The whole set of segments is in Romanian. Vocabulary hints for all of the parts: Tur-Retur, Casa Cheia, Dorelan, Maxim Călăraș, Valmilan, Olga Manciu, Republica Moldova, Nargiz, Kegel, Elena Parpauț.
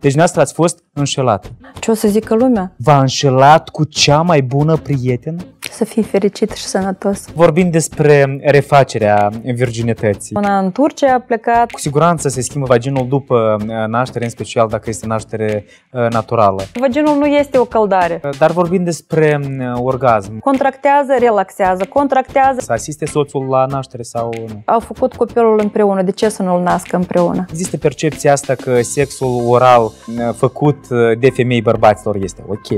Deci dumneavoastră ați fost înșelat. Ce o să zică lumea? V-a înșelat cu cea mai bună prietenă? Să fii fericit și sănătos. Vorbim despre refacerea virginității. Una în Turcia a plecat. Cu siguranță se schimbă vaginul după naștere, în special dacă este naștere naturală. Vaginul nu este o căldare. Dar vorbim despre orgasm. Contractează, relaxează, contractează. Să asiste soțul la naștere sau nu? Au făcut copilul împreună, de ce să nu-l nască împreună? Există percepția asta că sexul oral făcut de femei bărbaților este ok,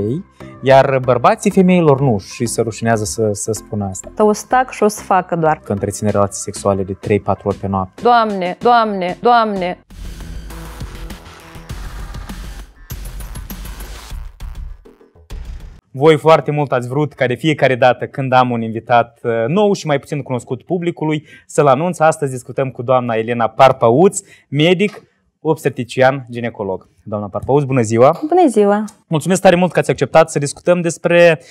iar bărbații femeilor nu, și se rușinează să spună asta. O să tac și o să facă doar. Că întreține relații sexuale de 3-4 ori pe noapte. Doamne, Doamne, Doamne! Voi foarte mult ați vrut ca de fiecare dată când am un invitat nou și mai puțin cunoscut publicului să-l anunț. Astăzi discutăm cu doamna Elena Parpauț, medic, obstetrician, ginecolog. Doamna Parpauț, bună ziua! Bună ziua! Mulțumesc tare mult că ați acceptat să discutăm despre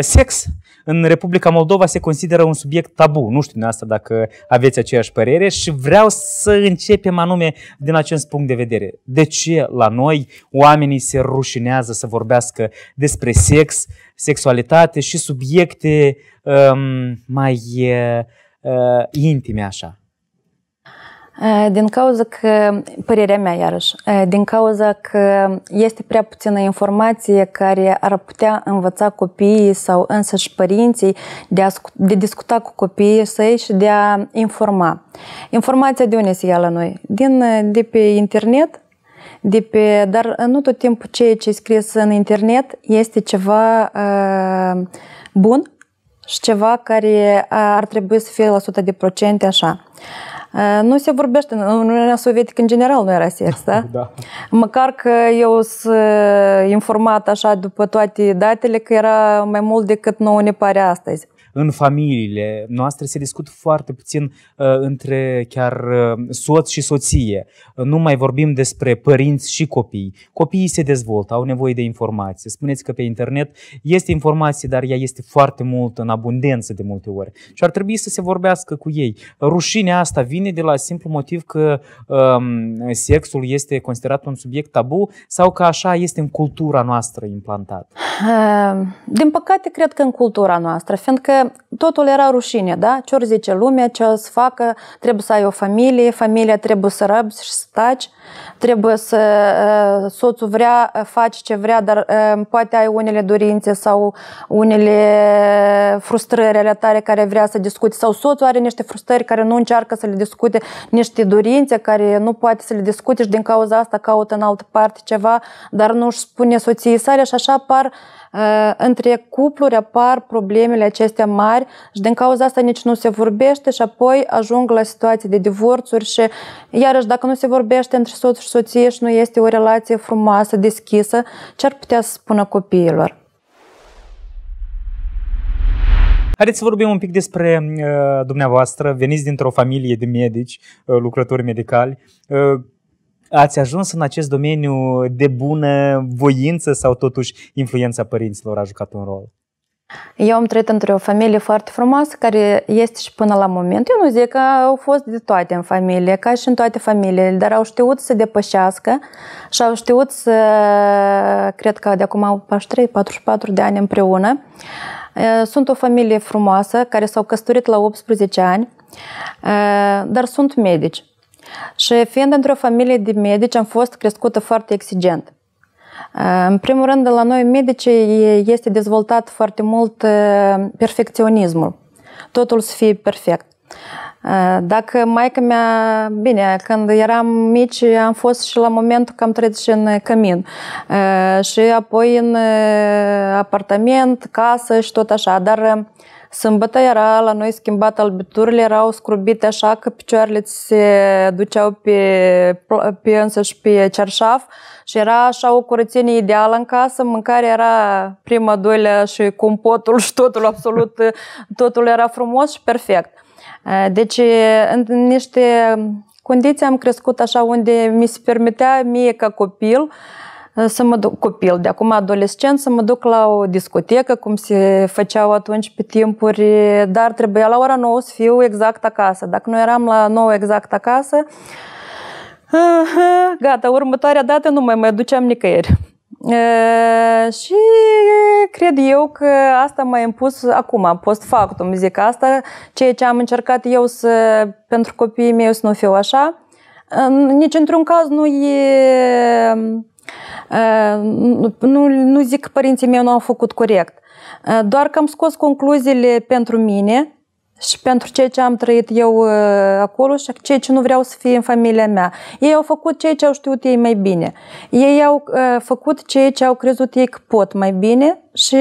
sex. În Republica Moldova se consideră un subiect tabu. Nu știu din asta dacă aveți aceeași părere și vreau să începem anume din acest punct de vedere. De ce la noi oamenii se rușinează să vorbească despre sex, sexualitate și subiecte mai intime așa? Din cauza că, părerea mea iarăși, din cauza că este prea puțină informație care ar putea învăța copiii sau însăși părinții de a discuta cu copiii săi și de a informa. Informația de unde se ia la noi? De pe internet, dar nu tot timpul ceea ce e scris în internet este ceva bun și ceva care ar trebui să fie la 100% așa. Nu se vorbește, în Uniunea Sovietică în general nu era sex, da? Da. Măcar că eu sunt informat așa după toate datele că era mai mult decât nouă ne pare astăzi. În familiile noastre se discută foarte puțin între chiar soț și soție. Nu mai vorbim despre părinți și copii. Copiii se dezvoltă, au nevoie de informație. Spuneți că pe internet este informație, dar ea este foarte mult în abundență de multe ori. Și ar trebui să se vorbească cu ei. Rușinea asta vine de la simplu motiv că sexul este considerat un subiect tabu sau că așa este în cultura noastră implantat? Din păcate, cred că în cultura noastră, fiindcă totul era rușine, da? Ce ori zice lumea, ce o să facă, trebuie să ai o familie, familia trebuie să răbzi și să taci, trebuie să soțul vrea, faci ce vrea, dar poate ai unele dorințe sau unele frustrări ale tale care vrea să discute, sau soțul are niște frustrări care nu încearcă să le discute, niște dorințe care nu poate să le discute și din cauza asta caută în altă parte ceva, dar nu își spune soției sale și așa apar între cupluri apar problemele acestea mari și din cauza asta nici nu se vorbește și apoi ajung la situații de divorțuri și iarăși dacă nu se vorbește între soț și soție și nu este o relație frumoasă, deschisă, ce ar putea să spună copiilor? Haideți să vorbim un pic despre dumneavoastră. Veniți dintr-o familie de medici, lucrători medicali. Ați ajuns în acest domeniu de bună voință sau totuși influența părinților a jucat un rol? Eu am trăit într-o familie foarte frumoasă care este și până la moment. Eu nu zic că au fost de toate în familie, ca și în toate familiile, dar au știut să depășească și au știut să, cred că de acum au 43-44 de ani împreună. Sunt o familie frumoasă care s-au căsătorit la 18 ani, dar sunt medici. Și fiind într-o familie de medici, am fost crescută foarte exigent. În primul rând, de la noi medicii este dezvoltat foarte mult perfecționismul. Totul să fie perfect. Dacă maica mea, bine, când eram mici, am fost și la momentul că am trăit și în cămin. Și apoi în apartament, casă și tot așa. Dar sâmbătă era la noi schimbat albiturile, erau scrubite așa că picioarele se duceau pe însăși pe cearșaf și era așa o curățenie ideală în casă, mâncarea era prima, doilea și compotul și totul absolut, totul era frumos și perfect. Deci în niște condiții am crescut așa unde mi se permitea mie ca copil să mă duc, copil, de acum adolescent, să mă duc la o discotecă, cum se făceau atunci pe timpuri, dar trebuia la ora 9 să fiu exact acasă. Dacă nu eram la 9 exact acasă, Gata, următoarea dată nu mai duceam nicăieri. Și cred eu că asta m-a impus acum, post factum, zic asta, ceea ce am încercat eu să, pentru copiii mei să nu fiu așa, nici într-un caz nu e, nu zic că părinții mei nu au făcut corect, doar că am scos concluziile pentru mine și pentru ceea ce am trăit eu acolo și ceea ce nu vreau să fie în familia mea. Ei au făcut ceea ce au știut ei mai bine. Ei au făcut ceea ce au crezut ei că pot mai bine și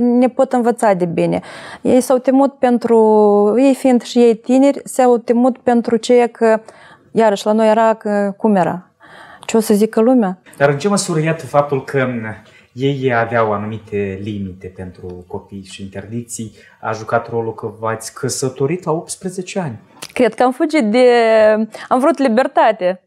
ne pot învăța de bine. Ei s-au temut pentru, ei fiind și ei tineri, s-au temut pentru ceea că, iarăși, la noi era că, cum era? Ce o să zică lumea? Dar în ce măsură iată faptul că ei aveau anumite limite pentru copii și interdicții, a jucat rolul că v-ați căsătorit la 18 ani? Cred că am fugit de... am vrut libertate.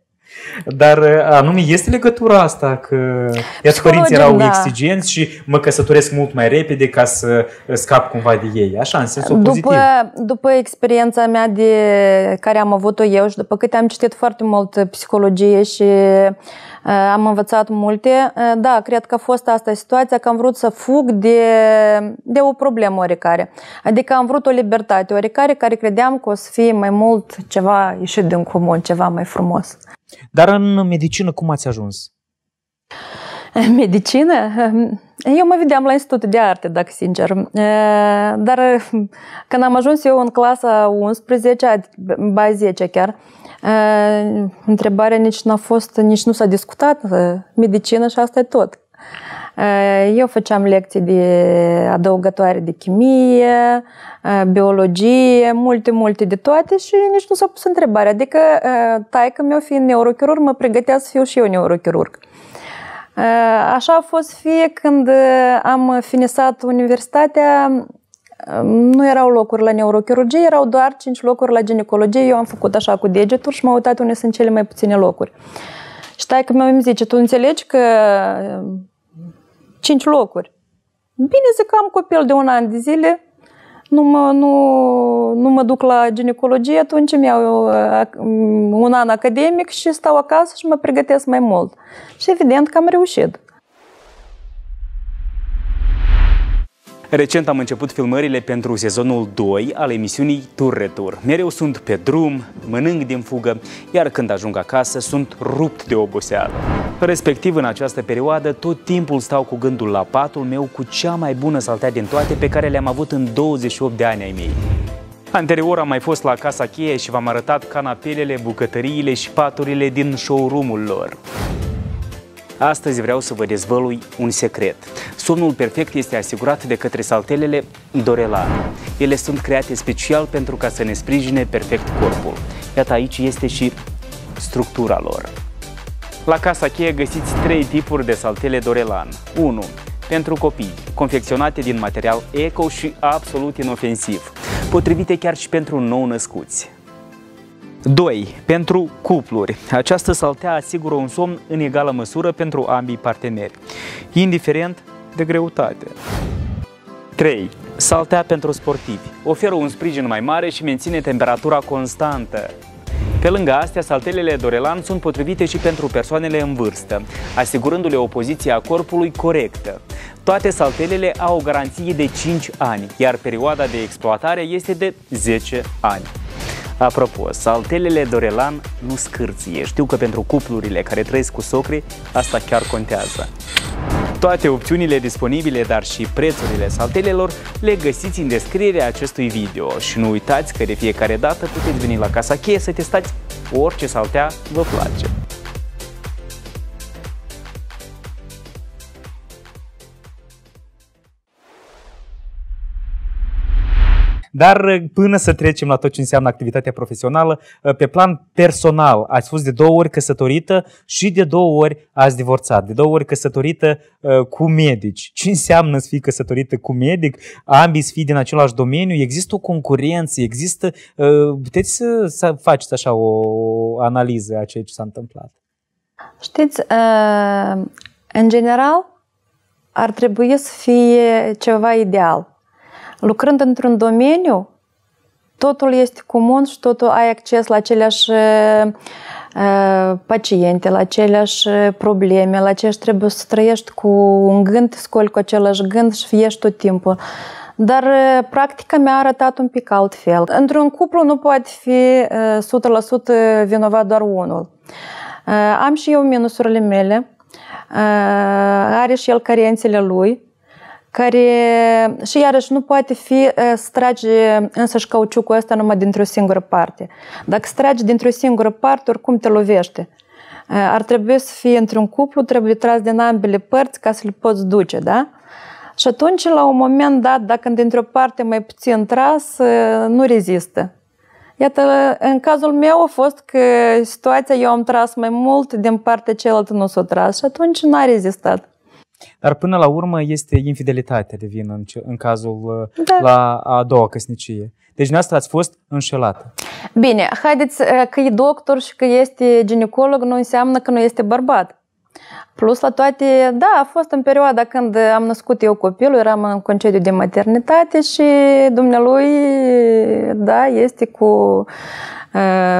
Dar anume este legătura asta că iată, părinții erau exigenți și mă căsătoresc mult mai repede ca să scap cumva de ei, așa, în sensul pozitiv. După experiența mea de care am avut-o eu și după câte am citit foarte mult psihologie și am învățat multe, da, cred că a fost asta situația, că am vrut să fug de o problemă oricare. Adică am vrut o libertate oricare care credeam că o să fie mai mult ceva ieșit din comun, ceva mai frumos. Dar în medicină cum ați ajuns? În medicină? Eu mă vedeam la Institutul de Arte, dacă sincer. Dar când am ajuns eu în clasa 11-a, ba 10 chiar, întrebarea nici n-a fost, nici nu s-a discutat, medicină și asta e tot. Eu făceam lecții de adăugătoare de chimie, biologie, multe de toate și nici nu s-a pus întrebarea. Adică taică-meu fiind neurochirurg, mă pregătea să fiu și eu neurochirurg. Așa a fost fie când am finisat universitatea, nu erau locuri la neurochirurgie, erau doar 5 locuri la ginecologie. Eu am făcut așa cu degetul și m-am uitat unde sunt cele mai puține locuri. Și taică-meu îmi zice, tu înțelegi că 5 locuri. Bine, zic că am copil de un an de zile, nu mă duc la ginecologie, atunci îmi iau un an academic și stau acasă și mă pregătesc mai mult. Și evident că am reușit. Recent am început filmările pentru sezonul 2 al emisiunii Tur-Retur. Mereu sunt pe drum, mănânc din fugă, iar când ajung acasă sunt rupt de oboseală. Respectiv, în această perioadă, tot timpul stau cu gândul la patul meu cu cea mai bună saltea din toate pe care le-am avut în 28 de ani ai mei. Anterior am mai fost la Casa Cheia și v-am arătat canapelele, bucătăriile și paturile din showroom-ul lor. Astăzi vreau să vă dezvălui un secret. Somnul perfect este asigurat de către saltelele Dorelan. Ele sunt create special pentru ca să ne sprijine perfect corpul. Iată, aici este și structura lor. La Casa Cheia găsiți 3 tipuri de saltele Dorelan. 1. Pentru copii, confecționate din material eco și absolut inofensiv, potrivite chiar și pentru nou-născuți. 2. Pentru cupluri. Această saltea asigură un somn în egală măsură pentru ambii parteneri, indiferent de greutate. 3. Saltea pentru sportivi. Oferă un sprijin mai mare și menține temperatura constantă. Pe lângă astea, saltelele Dorelan sunt potrivite și pentru persoanele în vârstă, asigurându-le o poziție a corpului corectă. Toate saltelele au o garanție de 5 ani, iar perioada de exploatare este de 10 ani. Apropo, saltelele Dorelan nu scârție. Știu că pentru cuplurile care trăiesc cu socri, asta chiar contează. Toate opțiunile disponibile, dar și prețurile saltelelor, le găsiți în descrierea acestui video. Și nu uitați că de fiecare dată puteți veni la Casa Cheia să testați orice saltea vă place. Dar până să trecem la tot ce înseamnă activitatea profesională, pe plan personal, ați fost de 2 ori căsătorită și de 2 ori ați divorțat. De 2 ori căsătorită cu medici. Ce înseamnă să fii căsătorită cu medic? Ambii să fii din același domeniu? Există o concurență? Există... Puteți să faceți așa o analiză a ceea ce s-a întâmplat? Știți, în general, ar trebui să fie ceva ideal. Lucrând într-un domeniu, totul este comun și totul ai acces la aceleași paciente, la aceleași probleme, la aceeași trebuie să trăiești cu un gând, scoli cu același gând și fiești tot timpul. Dar practica mi-a arătat un pic altfel. Într-un cuplu nu poate fi 100% vinovat doar unul. Am și eu minusurile mele, are și el carențele lui, care și iarăși nu poate fi să tragi însăși cauciucul ăsta numai dintr-o singură parte. Dacă se tragi dintr-o singură parte, oricum te lovește. Ar trebui să fie într-un cuplu, trebuie tras din ambele părți ca să le poți duce, da? Și atunci, la un moment dat, dacă dintr-o parte mai puțin tras, nu rezistă. Iată, în cazul meu a fost că situația, eu am tras mai mult, din partea cealaltă nu s-a tras și atunci n-a rezistat. Dar până la urmă este infidelitatea de vină în cazul la a doua căsnicie. Deci dumneavoastră ați fost înșelată. Bine, haideți că e doctor și că este ginecolog nu înseamnă că nu este bărbat. Plus la toate, da, a fost în perioada când am născut eu copilul, eram în concediu de maternitate și dumnealui, da, este cu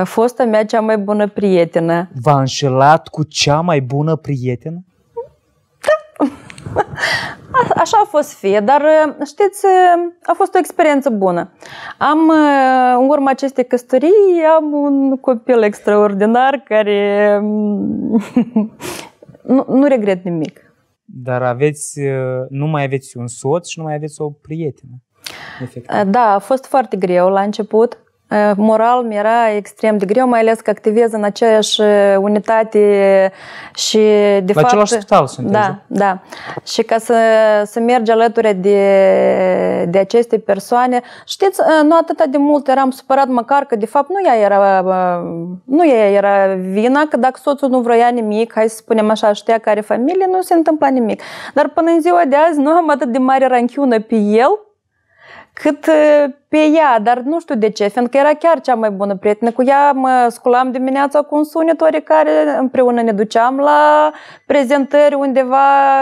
fosta mea cea mai bună prietenă. V-a înșelat cu cea mai bună prietenă? Da, așa a fost fie, dar știți, a fost o experiență bună. Am, în urma acestei căsătorii, am un copil extraordinar care... Nu regret nimic. Dar aveți, nu mai aveți un soț și nu mai aveți o prietenă. Efectiv. Da, a fost foarte greu la început. Moral mi-era extrem de greu, mai ales că activez în aceeași unitate și de fapt... La același spital sunt. Da, da. Și ca să mergi alături de aceste persoane, știți, nu atât de mult eram supărat, măcar că de fapt nu ea era vina, că dacă soțul nu vroia nimic, hai să spunem așa, știa că are familie, nu se întâmpla nimic. Dar până în ziua de azi nu am atât de mare ranchiună pe el, cât pe ea, dar nu știu de ce, fiindcă era chiar cea mai bună prietenă. Cu ea mă sculam dimineața cu un sunet oricare, împreună ne duceam la prezentări undeva,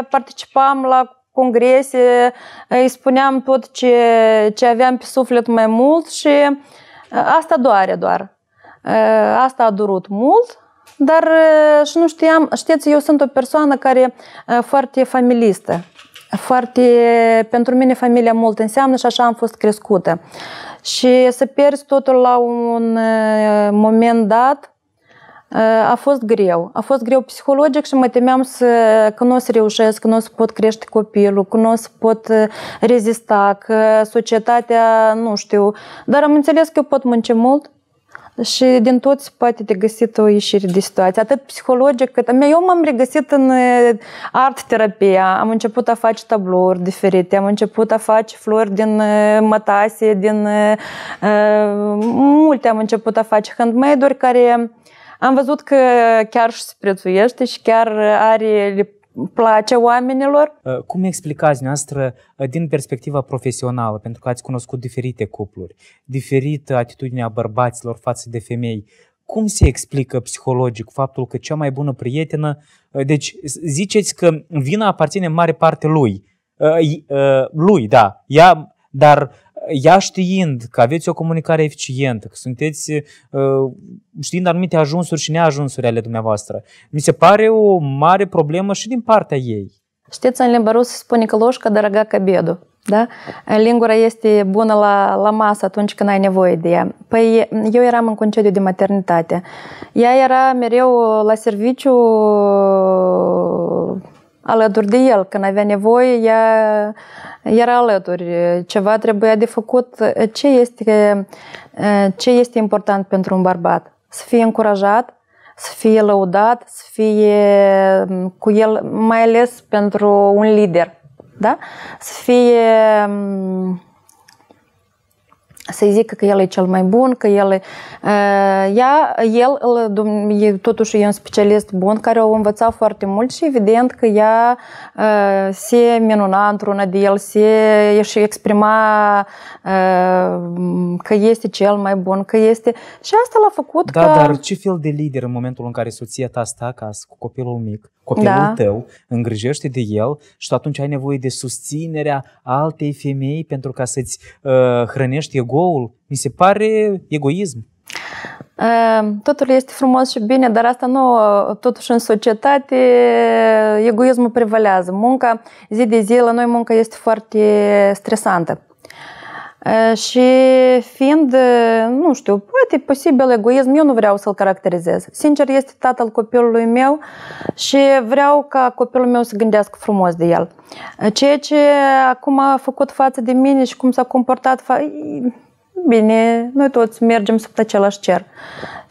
participam la congrese, îi spuneam tot ce aveam pe suflet mai mult și asta doare doar. Asta a durut mult, dar și nu știam, știți, eu sunt o persoană care foarte familistă. Foarte, pentru mine familia mult înseamnă și așa am fost crescută. Și să pierzi totul la un moment dat a fost greu. A fost greu psihologic și mă temeam că nu o să reușesc, că nu o să pot crește copilul, că nu o să pot rezista, că societatea, nu știu. Dar am înțeles că eu pot munci mult și din toți poate de găsit o ieșire de situație, atât psihologic cât... Eu m-am regăsit în art-terapia, am început a face tablouri diferite, am început a face flori din mătase, din multe am început a face handmade-uri care am văzut că chiar și se prețuiește și chiar are... place oamenilor. Cum explicați noastră din perspectiva profesională, pentru că ați cunoscut diferite cupluri, diferită atitudinea bărbaților față de femei, cum se explică psihologic faptul că cea mai bună prietenă, deci ziceți că vina aparține în mare parte lui, da, ea, dar ea știind că aveți o comunicare eficientă, că sunteți știind anumite ajunsuri și neajunsuri ale dumneavoastră, mi se pare o mare problemă și din partea ei. Știți, în limba rusă se spune că loșca dărăga ca bedul, da? Lingura este bună la masă atunci când ai nevoie de ea. Păi eu eram în concediu de maternitate. Ea era mereu la serviciu alături de el. Când avea nevoie, ea era alături. Ceva trebuia de făcut. Ce este important pentru un bărbat? Să fie încurajat, să fie lăudat, să fie cu el, mai ales pentru un lider. Da? Să fie... să-i zică că el e cel mai bun, că el totuși e un specialist bun care o învăța foarte mult și evident că ea se minuna într-una de el, își exprima că este cel mai bun, că este... Și asta l-a făcut. Da, dar ce fel de lider în momentul în care soția ta stă acasă cu copilul mic, copilul tău, îngrijește de el și atunci ai nevoie de susținerea altei femei pentru ca să-ți hrănești egoul? Mi se pare egoism. Totul este frumos și bine, dar asta nu, totuși în societate egoismul prevalează. Munca zi de zi la noi munca este foarte stresantă. Și fiind, nu știu, poate posibil egoism, eu nu vreau să-l caracterizez. Sincer, este tatăl copilului meu și vreau ca copilul meu să gândească frumos de el. Ceea ce acum a făcut față de mine și cum s-a comportat, bine, noi toți mergem sub același cer.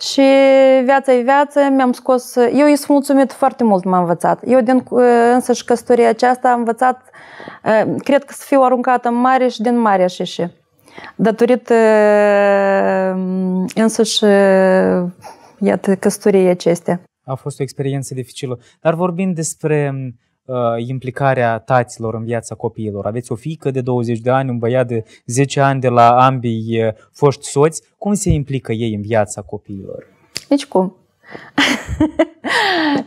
Și viața e viață, mi-am scos... Eu îi sunt mulțumit, foarte mult m-am învățat. Eu din însăși căsătoria aceasta am învățat, cred că să fiu aruncată în mare și din mare aș ieși. Datorită însăși, iată, căsătoriei acestea. A fost o experiență dificilă. Dar vorbind despre implicarea taților în viața copiilor. Aveți o fiică de 20 de ani, un băiat de 10 ani de la ambii foști soți. Cum se implică ei în viața copiilor? Nici cum.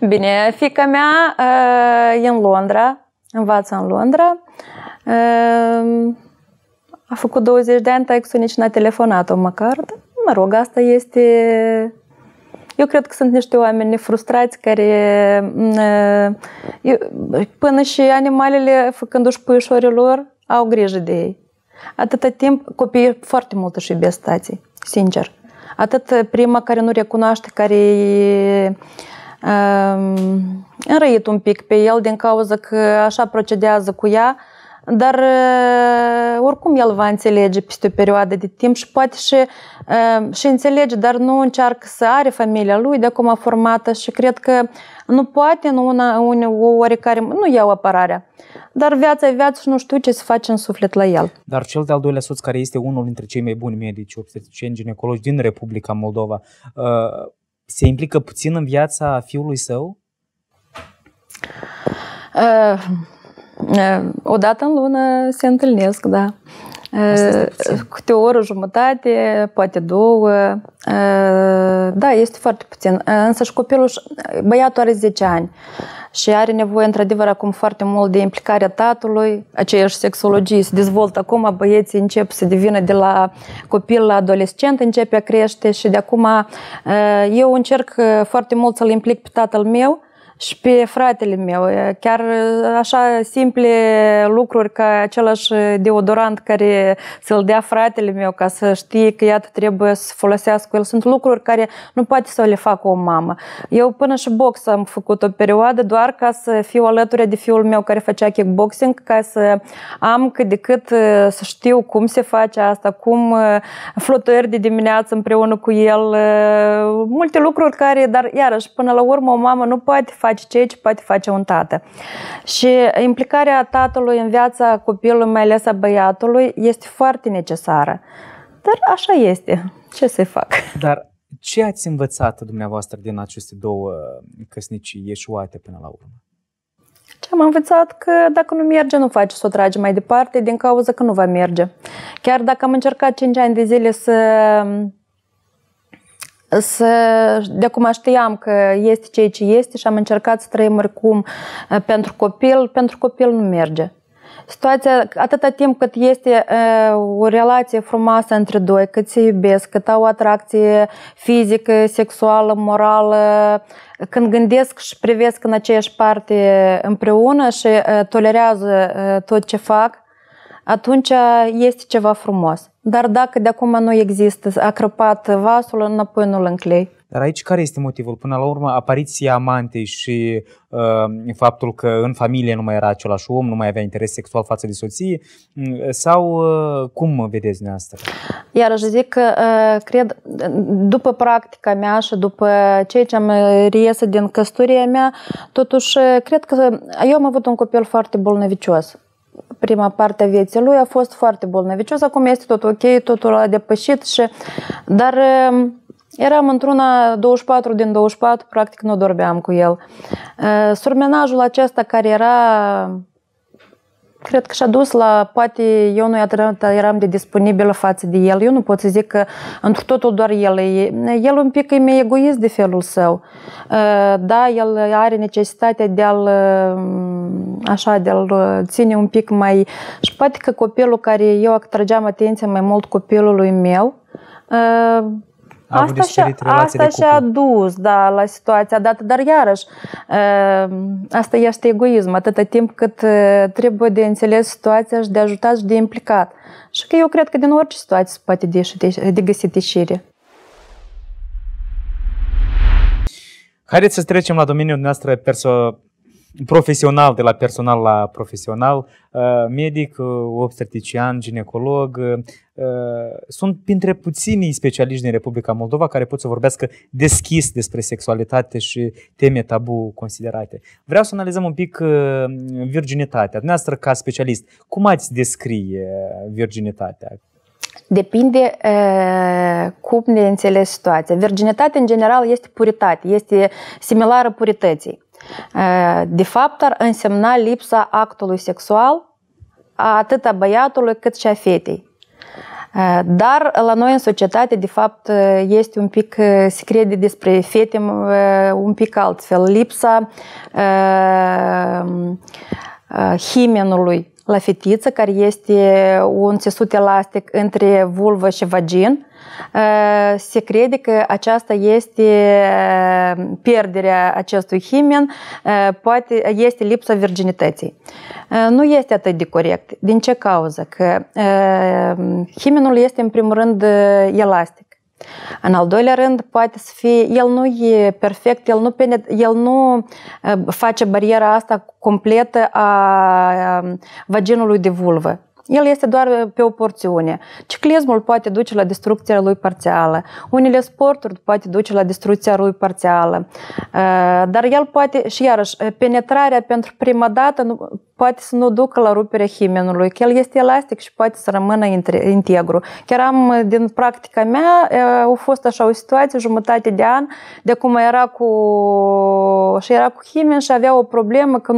Bine, fiica mea e în Londra, învață în Londra. A făcut 20 de ani, taică-su nici n-a telefonat-o măcar. Dar, mă rog, asta este... Eu cred că sunt niște oameni frustrați care, până și animalele, făcându-și puișorii lor, au grijă de ei. Atâta timp, copiii foarte mult își iubesc tații, sincer. Atât prima care nu recunoaște, care e înrăit un pic pe el din cauza că așa procedează cu ea, dar oricum el va înțelege peste o perioadă de timp și poate și înțelege, dar nu încearcă să are familia lui de acum formată și cred că nu poate în oarecare, nu iau apărarea, dar viața e viață și nu știu ce să face în suflet la el. Dar cel de-al doilea soț, care este unul dintre cei mai buni medici, obstetricieni, ginecologi din Republica Moldova, se implică puțin în viața fiului său? O dată în lună se întâlnesc, da. Câte o oră, jumătate, poate două. Da, este foarte puțin. Însă și copilul, băiatul are 10 ani și are nevoie, într-adevăr, acum foarte mult de implicarea tatălui. Aceeași sexologie se dezvoltă acum, băieții încep să devină de la copil la adolescent, începe a crește și de acum eu încerc foarte mult să-l implic pe tatăl meu și pe fratele meu, chiar așa simple lucruri ca același deodorant care să-l dea fratele meu ca să știe că iată trebuie să folosească el. Sunt lucruri care nu poate să le facă o mamă. Eu până și box am făcut o perioadă doar ca să fiu alături de fiul meu care făcea kickboxing, ca să am cât de cât să știu cum se face asta, cum flotări de dimineață împreună cu el, multe lucruri care, dar iarăși până la urmă o mamă nu poate face ceea ce poate face un tată. Și implicarea tatălui în viața copilului, mai ales a băiatului, este foarte necesară. Dar așa este. Ce să-i fac? Dar ce ați învățat dumneavoastră din aceste două căsnicii eșuate până la urmă? Am învățat că dacă nu merge, nu faci să o tragi mai departe, din cauza că nu va merge. Chiar dacă am încercat 5 ani de zile de acum știam că este ceea ce este și am încercat să trăim oricum pentru copil, pentru copil nu merge. Situația, atâta timp cât este o relație frumoasă între doi, cât se iubesc, cât au atracție fizică, sexuală, morală, când gândesc și privesc în aceeași parte împreună și tolerează tot ce fac, atunci este ceva frumos. Dar dacă de acum nu există, a crăpat vasul, înapoi nu-l înclei. Dar aici care este motivul? Până la urmă, apariția amantei și faptul că în familie nu mai era același om, nu mai avea interes sexual față de soție, sau cum vedeți dumneavoastră? Iarăși zic că, cred, după practica mea și după ceea ce am reiesat din căsătoria mea, totuși, cred că eu am avut un copil foarte bolnăvicios. Prima parte a vieții lui a fost foarte bolnăvicios, acum este tot ok, totul a depășit, și, dar eram într-una 24 din 24, practic nu dormeam cu el. Surmenajul acesta care era, cred că și-a dus la, poate eu nu eram de disponibilă față de el, eu nu pot să zic că într totul doar el e. El un pic e mai egoist de felul său. Da, el are necesitatea de a-l așa, de a-l ține un pic mai... Și poate că copilul care eu atrăgeam atenția mai mult copilului meu, Asta și-a dus, da, la situația dată, dar iarăși, asta este egoism, atâta timp cât trebuie de înțeles situația și de ajutat și de implicat. Și că eu cred că din orice situație se poate de găsit ieșire. Haideți să trecem la domeniul noastră profesional, de la personal la profesional, medic, obstetrician, ginecolog. Sunt printre puținii specialiști din Republica Moldova care pot să vorbească deschis despre sexualitate și teme tabu considerate. Vreau să analizăm un pic virginitatea. Dumneavoastră, ca specialist, cum ați descrie virginitatea? Depinde cum ne înțeles situația. Virginitatea, în general, este puritate, este similară purității. De fapt, ar însemna lipsa actului sexual atât a băiatului cât și a fetei. Dar la noi în societate, de fapt, este un pic, se crede despre fete un pic altfel. Lipsa himenului la fetiță, care este un țesut elastic între vulvă și vagin, se crede că aceasta este pierderea acestui himen, poate este lipsa virginității. Nu este atât de corect. Din ce cauză? Că himenul este în primul rând elastic. În al doilea rând, poate să fie, el nu e perfect, el nu face bariera asta completă a vaginului de vulvă. El este doar pe o porțiune. Ciclismul poate duce la distrucția lui parțială. Unele sporturi poate duce la distrucția lui parțială. Dar el poate, și iarăși, penetrarea pentru prima dată poate să nu ducă la ruperea himenului, că el este elastic și poate să rămână integru. Chiar din practica mea, a fost așa o situație, jumătate de an, de cum era cu himen și avea o problemă că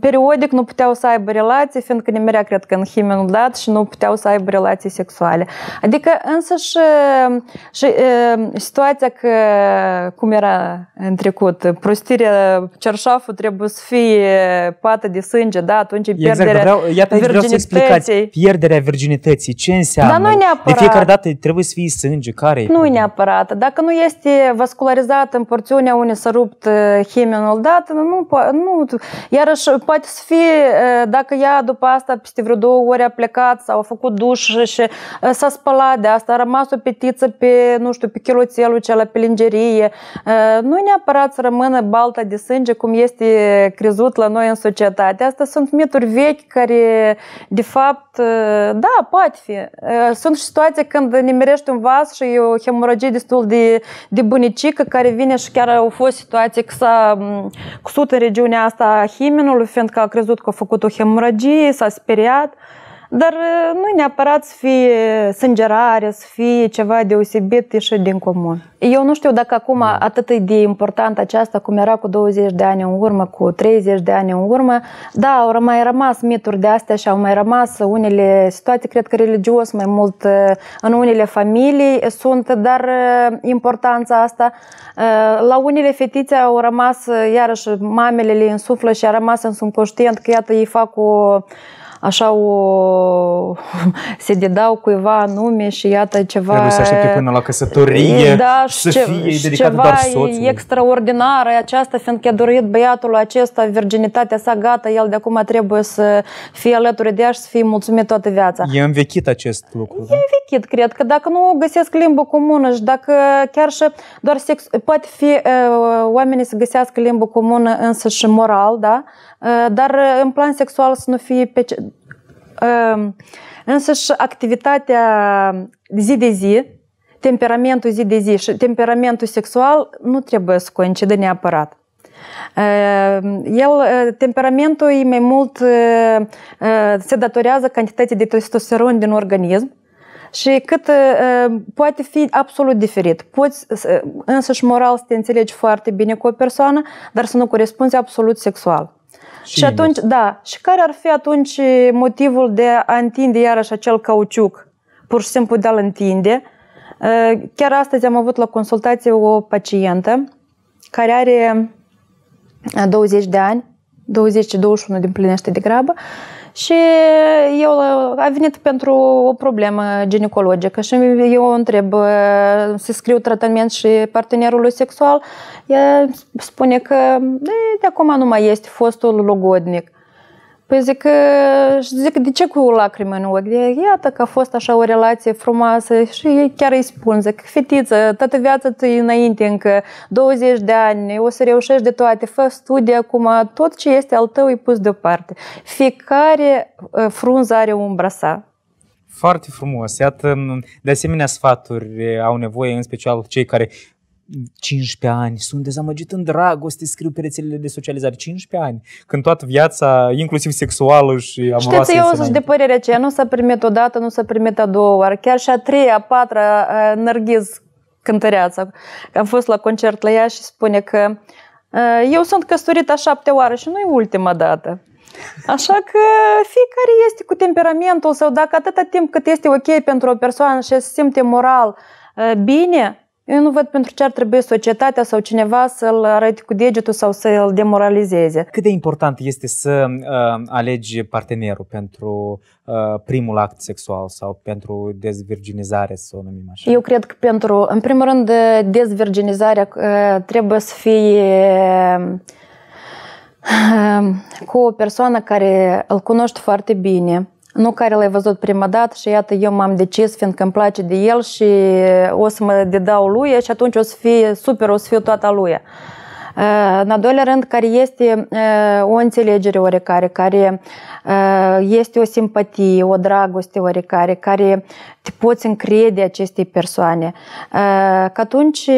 periodic nu puteau să aibă relații, fiindcă ne merea, cred că, în himenul dat și nu puteau să aibă relații sexuale. Adică, însă și situația că, cum era în trecut, prostirea, cerșaful trebuie să fie pată de sânge, da, atunci pierderea virginității. Pierderea virginității, ce înseamnă? Dar nu neapărat. De fiecare dată trebuie să fie sânge, care nu neapărat. Dacă nu este vascularizată în porțiunea unde s-a rupt himenul dat, nu. Iarăși poate să fie, dacă ea după asta peste vreo 2 ori a plecat sau a făcut duș și s-a spălat de asta, a rămas o petiță pe, nu știu, pe chiloțelul cel, pe lingerie, nu neapărat să rămână balta de sânge cum este crezut la noi în societate. Asta sunt mituri vechi care, de fapt, da, poate fi. Sunt și situații când ne merești un vas și e o hemoragie destul de bunicică care vine și chiar au fost situații că s-a cusut în regiunea asta a himenului, fiindcă a crezut că a făcut o hemoragie, s-a speriat. Dar nu neapărat să fie sângerare, să fie ceva deosebit ieșit din comun. Eu nu știu dacă acum atât de important aceasta cum era cu 20 de ani în urmă, cu 30 de ani în urmă. Da, au mai rămas mituri de astea și au mai rămas unele situații, cred că religios mai mult în unele familii sunt, dar importanța asta, la unele fetițe au rămas, iarăși mamele le însuflă și a rămas în subconștient că iată ei fac se dedau cuiva anume și iată ceva... Trebuie să aștepte până la căsătorie, da, să fie dedicat doar soțului. Ceva extraordinar aceasta, fiindcă a dorit băiatul acesta, virginitatea sa gata, el de acum trebuie să fie alături de ea și să fie mulțumit toată viața. E învechit acest lucru. E învechit, cred că dacă nu găsesc limbă comună și dacă chiar și doar sex... Poate fi oamenii să găsească limbă comună însă și moral, da? Dar în plan sexual să nu fie pe... Însăși activitatea zi de zi, temperamentul zi de zi și temperamentul sexual nu trebuie să coincidă neapărat. Temperamentul e mai mult se datorează cantității de testosteron din organism și cât poate fi absolut diferit. Poți însăși moral să te înțelegi foarte bine cu o persoană, dar să nu corespunzi absolut sexual. Și atunci, da, și care ar fi atunci motivul de a întinde iarăși acel cauciuc, pur și simplu de a-l întinde? Chiar astăzi am avut la consultație o pacientă care are 20 de ani, 20-21 de împlinește de grabă, Și eu a venit pentru o problemă ginecologică și eu întreb să scriu tratament și partenerului sexual. Ea spune că de acum nu mai este fostul logodnic. Păi zic, de ce cu lacrimi în ochi? Iată că a fost așa o relație frumoasă și chiar îi spun, zic, fetiță, toată viața ți înainte încă, 20 de ani, o să reușești de toate, fă studii acum, tot ce este al tău e pus deoparte. Fiecare frunză are umbra sa. Foarte frumos, iată, de asemenea sfaturi au nevoie, în special cei care 15 ani, sunt dezamăgit în dragoste, scriu pe rețelele de socializare, 15 ani, când toată viața, inclusiv sexuală și amoroasă. Știți, eu sunt de părerea aceea, nu se primit odată, nu se primit a doua oară, chiar și a treia, a patra, Nargiz, cântăreața, am fost la concert la ea și spune că eu sunt căsătorită a 7-a oară și nu e ultima dată. Așa că fiecare este cu temperamentul sau dacă atâta timp cât este ok pentru o persoană și se simte moral bine, eu nu văd pentru ce ar trebui societatea sau cineva să-l arăte cu degetul sau să-l demoralizeze. Cât de important este să alegi partenerul pentru primul act sexual sau pentru dezvirginizare, să o numim așa? Eu cred că pentru, în primul rând, dezvirginizarea trebuie să fie cu o persoană care îl cunoști foarte bine. Nu care l-ai văzut prima dată și iată eu m-am decis fiindcă îmi place de el și o să mă dedau lui și atunci o să fie super, o să fiu toată lui. În al doilea rând, care este o înțelegere oarecare, care este o simpatie, o dragoste oarecare, care te poți încrede acestei persoane. Că atunci,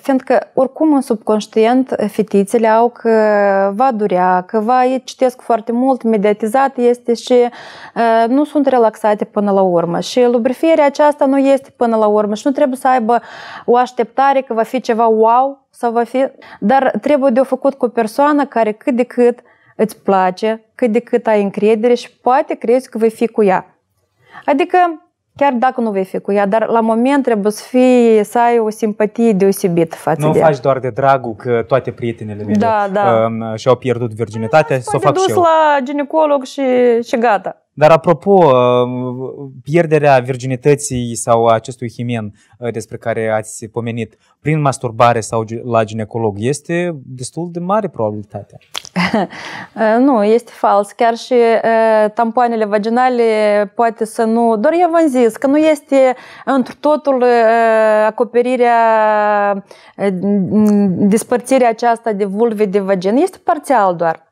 fiindcă oricum în subconștient fetițele au că va durea, că va, citesc foarte mult, mediatizat este și nu sunt relaxate până la urmă. Și lubrifierea aceasta nu este până la urmă și nu trebuie să aibă o așteptare că va fi ceva wow, sau va fi, dar trebuie de-o făcut cu o persoană care cât de cât îți place, cât de cât ai încredere și poate crezi că vei fi cu ea. Adică, chiar dacă nu vei fi cu ea, dar la moment trebuie să ai o simpatie deosebită față de ea. Nu faci doar de dragul că toate prietenele mele și-au pierdut virginitatea, să o fac și eu. La ginecolog și gata. Dar apropo, pierderea virginității sau acestui himen despre care ați pomenit prin masturbare sau la ginecolog este destul de mare probabilitatea. Nu, este fals. Chiar și tampoanele vaginale poate să nu... Doar eu v-am zis că nu este într totul acoperirea, despărțirea aceasta de vulve de vagină. Este parțial doar.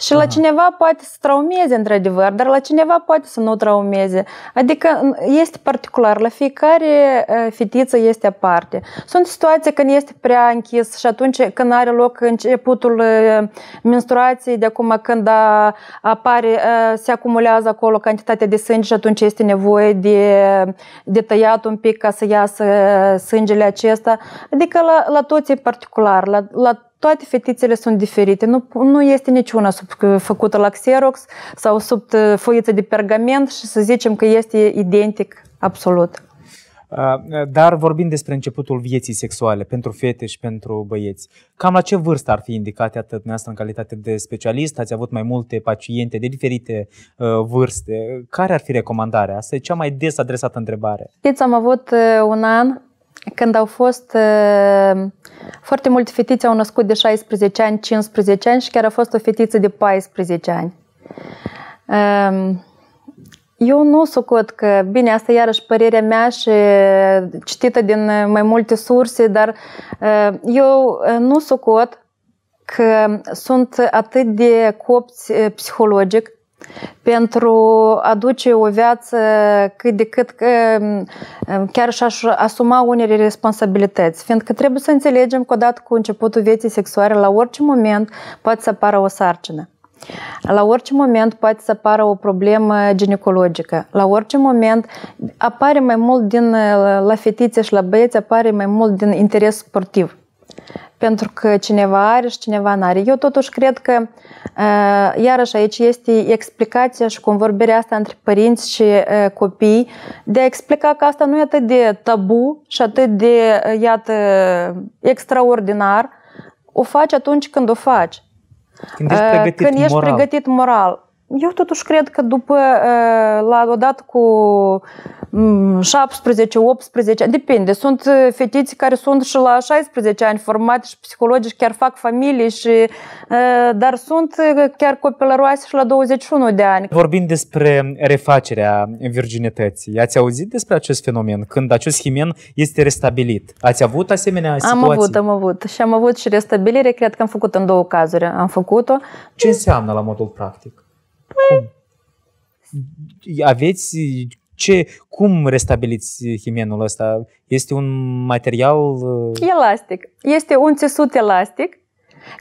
Și la cineva poate să traumeze, într-adevăr, dar la cineva poate să nu traumeze. Adică este particular, la fiecare fetiță este aparte. Sunt situații când este prea închis și atunci când are loc începutul menstruației, de acum când apare, se acumulează acolo cantitatea de sânge și atunci este nevoie de tăiat un pic ca să iasă sângele acesta. Adică la toți e particular, toate fetițele sunt diferite, nu este niciuna făcută la Xerox sau sub foiță de pergament și să zicem că este identic absolut. Dar vorbind despre începutul vieții sexuale pentru fete și pentru băieți, cam la ce vârstă ar fi indicate atât dumneavoastră în calitate de specialist? Ați avut mai multe paciente de diferite vârste. Care ar fi recomandarea? Asta e cea mai des adresată întrebare. Știți, am avut un an când au fost foarte multe fetițe au născut de 16 ani, 15 ani și chiar a fost o fetiță de 14 ani. Eu nu socot că, bine, asta iarăși părerea mea și citită din mai multe surse, dar eu nu socot că sunt atât de copți psihologic pentru a duce o viață cât de cât chiar și-aș asuma unele responsabilități. Fiindcă trebuie să înțelegem că odată cu începutul vieții sexuale, la orice moment poate să apară o sarcină. La orice moment poate să apară o problemă ginecologică. La orice moment apare mai mult la fetițe și la băieți apare mai mult din interes sportiv. Pentru că cineva are și cineva n-are. Eu totuși cred că, iarăși aici este explicația și convorbirea asta între părinți și copii, de a explica că asta nu e atât de tabu și atât de, iată, extraordinar. O faci atunci când o faci. Când ești pregătit moral. Eu totuși cred că după, la odată cu 17-18, depinde, sunt fetițe care sunt și la 16 ani formate și psihologici, chiar fac familii, și, dar sunt chiar copilăroase și la 21 de ani. Vorbind despre refacerea virginității, ați auzit despre acest fenomen, când acest himen este restabilit? Ați avut asemenea situații? Am avut și am avut și restabilire, cred că am făcut în două cazuri, am făcut-o. Ce înseamnă la modul practic? Cum? Aveți cum restabiliți himenul ăsta? Este un material elastic. Este un țesut elastic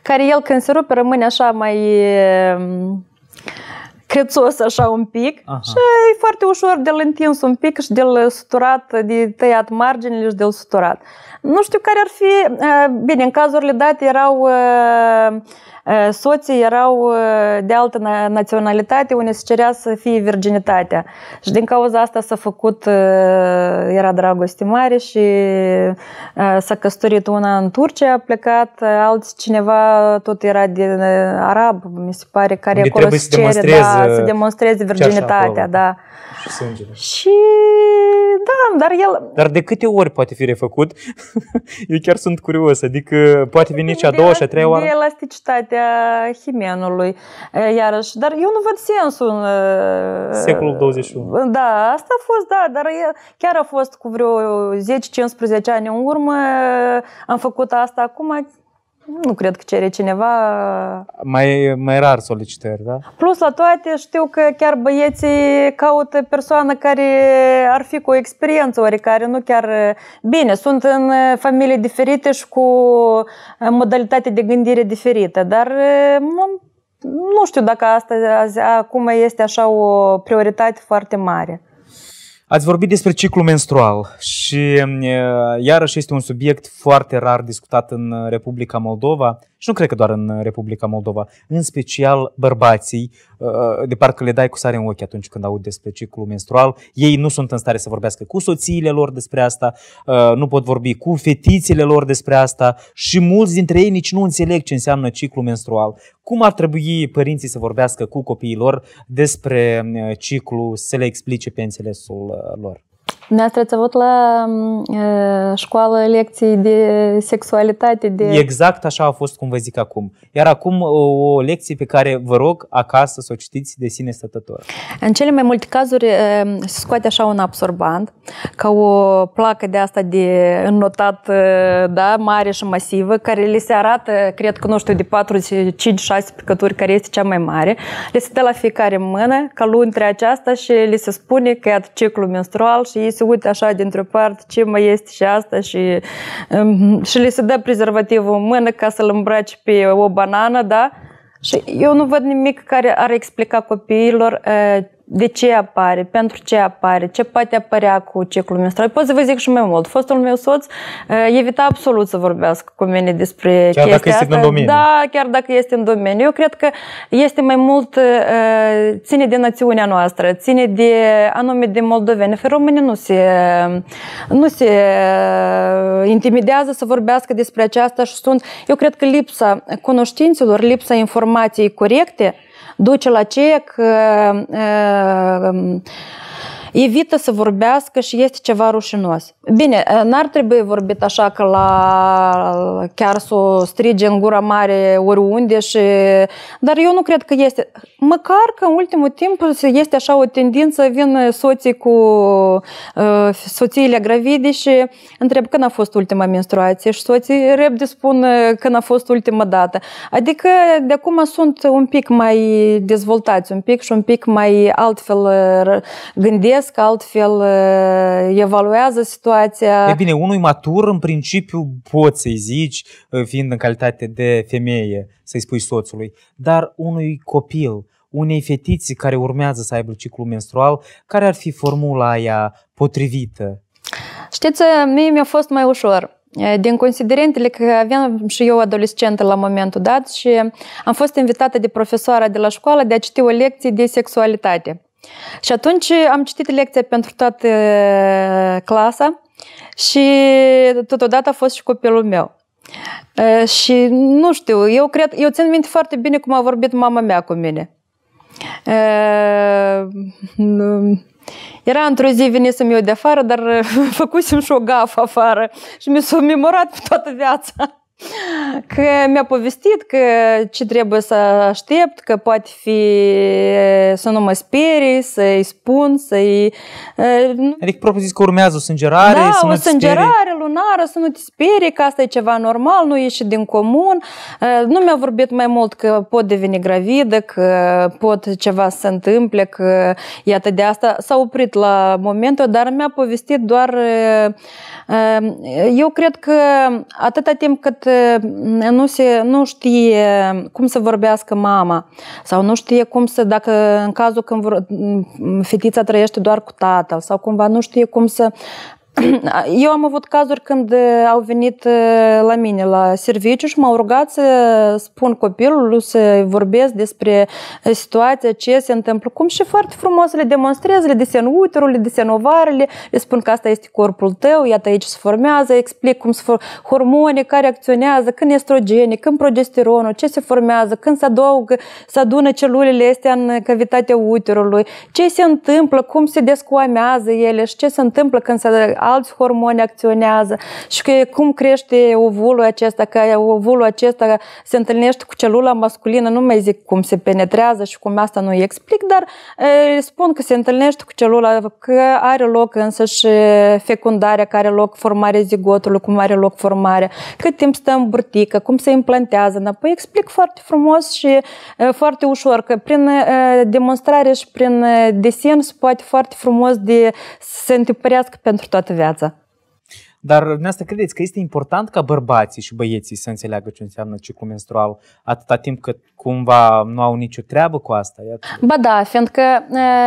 care el când se rupe rămâne așa mai crețos așa un pic. Aha. Și e foarte ușor de-l întins un pic și de-l suturat, de tăiat marginile și de-l suturat. Nu știu care ar fi, bine, în cazurile date erau soții erau de altă naționalitate, unde se cerea să fie virginitatea. Și din cauza asta s-a făcut, era dragoste mare și s-a căsătorit una în Turcia, a plecat, altcineva tot era din arab, mi se pare, care unde acolo se cere, da, să demonstreze virginitatea. Da. Și sângele. Și da, dar el... Dar de câte ori poate fi refăcut? Eu chiar sunt curios, adică poate veni și a doua și a treia oară? De elasticitatea himenului, iarăși, dar eu nu văd sensul. Secolul 21. Da, asta a fost, da, dar chiar a fost cu vreo 10-15 ani în urmă, am făcut asta acum. Nu cred că cere cineva. Mai rar solicitări, da? Plus la toate știu că chiar băieții caută persoană care ar fi cu o experiență oricare, nu chiar... Bine, sunt în familii diferite și cu modalitate de gândire diferită, dar nu știu dacă asta acum este așa o prioritate foarte mare. Ați vorbit despre ciclul menstrual și iarăși este un subiect foarte rar discutat în Republica Moldova și nu cred că doar în Republica Moldova, în special bărbații, de parcă le dai cu sare în ochi atunci când aud despre ciclul menstrual. Ei nu sunt în stare să vorbească cu soțiile lor despre asta, nu pot vorbi cu fetițele lor despre asta și mulți dintre ei nici nu înțeleg ce înseamnă ciclul menstrual. Cum ar trebui părinții să vorbească cu copiii lor despre ciclu, să le explice pe înțelesul lor? Dumneavoastră ați avut la școală lecții de sexualitate? Exact așa a fost, cum vă zic acum. Iar acum o lecție pe care vă rog acasă să o citiți de sine stătător. În cele mai multe cazuri se scoate așa un absorbant, ca o placă de asta de înnotat, da, mare și masivă, care le se arată, cred că, nu știu, de 4-5-6 picături care este cea mai mare. Le se dă la fiecare mână, ca luni între aceasta și le se spune că e ciclul menstrual și ei se uită așa dintr-o parte ce mai este și asta și le se dă prezervativul în mână ca să-l îmbraci pe o banană, da? Și eu nu văd nimic care ar explica copiilor de ce apare, pentru ce apare, ce poate apărea cu ciclul menstrual. Pot să vă zic și mai mult. Fostul meu soț evita absolut să vorbească cu mine despre chestia asta. Chiar dacă este în domeniu. Da, chiar dacă este în domeniu. Eu cred că este mai mult, ține de națiunea noastră, ține de anume de moldoveni. Românii nu se intimidează să vorbească despre aceasta și sunt, eu cred că lipsa cunoștințelor, lipsa informației corecte duce la ceea că evită să vorbească și este ceva rușinos. Bine, n-ar trebui vorbit așa că chiar să o strige în gura mare oriunde, dar eu nu cred că este. Măcar că în ultimul timp este așa o tendință, vin soții cu soțiile gravide și întreb când a fost ultima menstruație și soții repede spun când a fost ultima dată. Adică de acum sunt un pic mai dezvoltați, un pic și un pic mai altfel gândesc, că altfel evaluează situația. E bine, unui matur în principiu poți să-i zici, fiind în calitate de femeie, să-i spui soțului, dar unui copil, unei fetiții care urmează să aibă ciclu menstrual, care ar fi formula aia potrivită? Știți, mie mi-a fost mai ușor. Din considerentele că aveam și eu adolescentă la momentul dat și am fost invitată de profesoara de la școală de a citi o lecție de sexualitate. Și atunci am citit lecția pentru toată clasa și totodată a fost și copilul meu. Și nu știu, eu țin minte foarte bine cum a vorbit mama mea cu mine. Era într-o zi, venisem eu de afară, dar făcusem și o gafă afară și mi s-a memorat pe toată viața. Că mi-a povestit că ce trebuie să aștept, că poate fi să nu mă sperii, să-i spun, să-i... Adică propriu-zis că urmează o sângerare, da, să nu te sperii. Da, o sângerare lunară, să nu te sperii, că asta e ceva normal, nu ieși din comun. Nu mi-a vorbit mai mult că pot deveni gravidă, că pot ceva să se întâmple, că iată de asta s-a oprit la momentul, dar mi-a povestit doar... Eu cred că atâta timp cât nu știe cum să vorbească mama sau nu știe cum să, dacă în cazul când fetița trăiește doar cu tatăl sau cumva nu știe cum să... Eu am avut cazuri când au venit la mine la serviciu și m-au rugat să spun copilului, să vorbesc despre situația, ce se întâmplă, cum și foarte frumos le demonstrez, le desen uterul, le desen ovarele, le spun că asta este corpul tău, iată aici se formează, explic cum se formează hormonii, care acționează, când estrogenii, când progesteronul, ce se formează, când se adună celulele astea în cavitatea uterului, ce se întâmplă, cum se descoamează ele și ce se întâmplă când se alți hormoni acționează și că cum crește ovulul acesta, că ovulul acesta se întâlnește cu celula masculină, nu mai zic cum se penetrează și cum asta nu-i explic, dar spun că se întâlnește cu celula, că are loc însă și fecundarea, că are loc formarea zigotului, cum are loc formarea, cât timp stă în burtică, cum se implantează înapoi, explic foarte frumos și foarte ușor, că prin demonstrare și prin desen se poate foarte frumos de se întipărească pentru toată viața. Dar dumneavoastră credeți că este important ca bărbații și băieții să înțeleagă ce înseamnă ciclul menstrual atâta timp cât cumva nu au nicio treabă cu asta? Iată. Ba da, fiindcă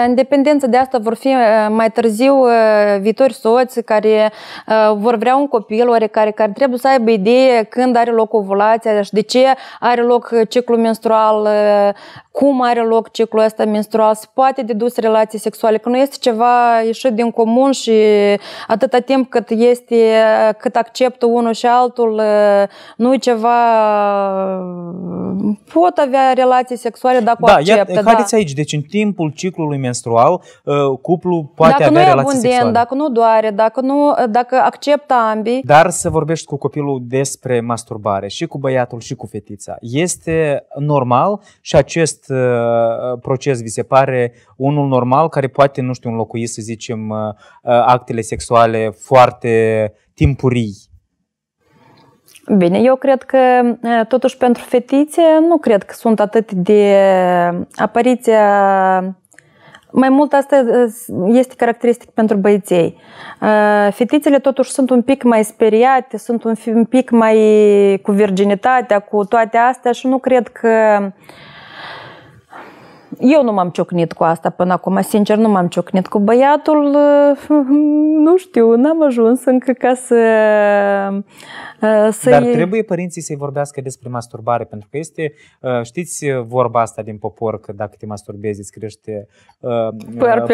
în dependență de asta vor fi mai târziu viitori soți care vor vrea un copil, oarecare, care trebuie să aibă idee când are loc ovulația și de ce are loc ciclul menstrual, cum are loc ciclul ăsta menstrual, se poate dedus relații sexuale, că nu este ceva ieșit din comun și atâta timp cât este cât acceptă unul și altul, nu-i ceva... Pot avea relații sexuale dacă o acceptă. Iar, haideți aici, deci în timpul ciclului menstrual, cuplul poate avea relații sexuale. Dacă nu doare, dacă acceptă ambii. Dar să vorbești cu copilul despre masturbare, și cu băiatul, și cu fetița. Este normal și acest proces vi se pare unul normal care poate, nu știu, înlocui, să zicem, actele sexuale foarte timpurii? Bine, eu cred că totuși pentru fetițe nu cred că sunt atât de apariția... Mai mult asta este caracteristic pentru băieții. Fetițele totuși sunt un pic mai speriate, sunt un pic mai cu virginitatea, cu toate astea și nu cred că... Eu nu m-am ciocnit cu asta până acum, sincer, nu m-am ciocnit cu băiatul, nu știu, n-am ajuns încă ca să... Dar trebuie părinții să-i vorbească despre masturbare, pentru că este, știți vorba asta din popor, că dacă te masturbezi îți crește păr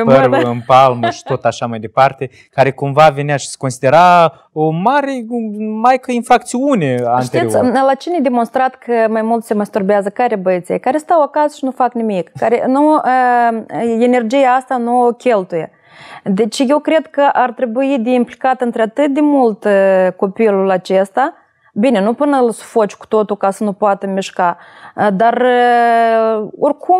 în palmă și tot așa mai departe, care cumva venea și se considera o mare, maică infracțiune anterior. Știți, la cine e demonstrat că mai mult se masturbează? Care băieții? Care stau acasă și nu fac nimic? Care nu, energia asta nu o cheltuie. Deci eu cred că ar trebui de implicat într-atât de mult copilul acesta. Bine, nu până îl sufoci cu totul ca să nu poată mișca, dar oricum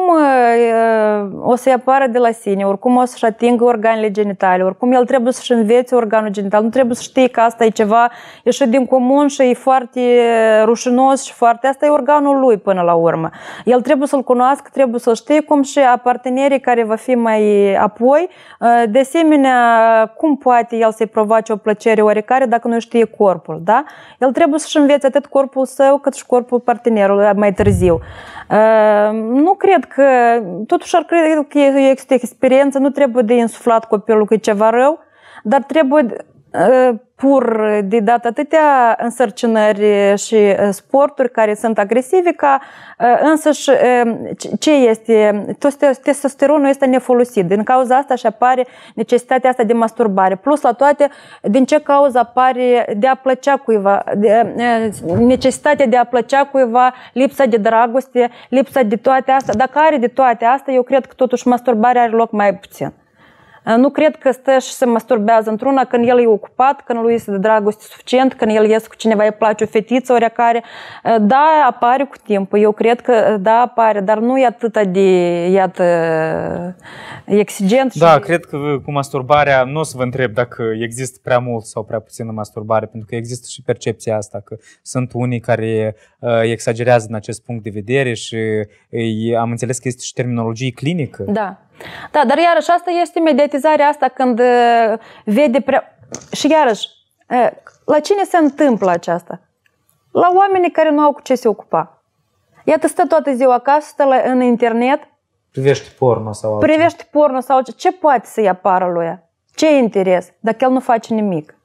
o să-i apară de la sine, oricum o să-și atingă organele genitale, oricum el trebuie să-și învețe organul genital, nu trebuie să știe că asta e ceva ieșit din comun și e foarte rușinos și foarte... Asta e organul lui până la urmă. El trebuie să-l cunoască, trebuie să-l știe, cum și a partenerii care va fi mai apoi. De asemenea, cum poate el să-i provoace o plăcere oarecare dacă nu știe corpul, da? El trebuie să-și învețe atât corpul său cât și corpul partenerului mai târziu. Nu cred că, totuși ar crede că este experiență, nu trebuie de insuflat copilul că e ceva rău, dar trebuie pur de dat atâtea însărcinări și sporturi care sunt agresive, ca însăși ce este, testosteronul este nefolosit. Din cauza asta și apare necesitatea asta de masturbare. Plus la toate, din ce cauză apare de a plăcea cuiva, necesitatea de a plăcea cuiva, lipsa de dragoste, lipsa de toate astea. Dacă are de toate astea, eu cred că totuși masturbarea are loc mai puțin. Nu cred că stă și se masturbează într-una când el e ocupat, când lui este de dragoste suficient, când el iese cu cineva, îi place o fetiță, oarecare. Da, apare cu timpul. Eu cred că da, apare, dar nu e atât de, iată, exigent. Da, și... cred că cu masturbarea nu o să vă întreb dacă există prea mult sau prea puțină masturbare, pentru că există și percepția asta, că sunt unii care exagerează în acest punct de vedere și am înțeles că este și terminologie clinică. Da. Da, dar iarăși asta este mediatizarea asta când vede prea... Și iarăși, la cine se întâmplă aceasta? La oamenii care nu au cu ce se ocupa. Iată, stă toată ziua acasă, stă în internet. Privește porno sau altceva. Privește porno sau altceva. Ce poate să-i apară lui ea? Ce interes? Dacă el nu face nimic.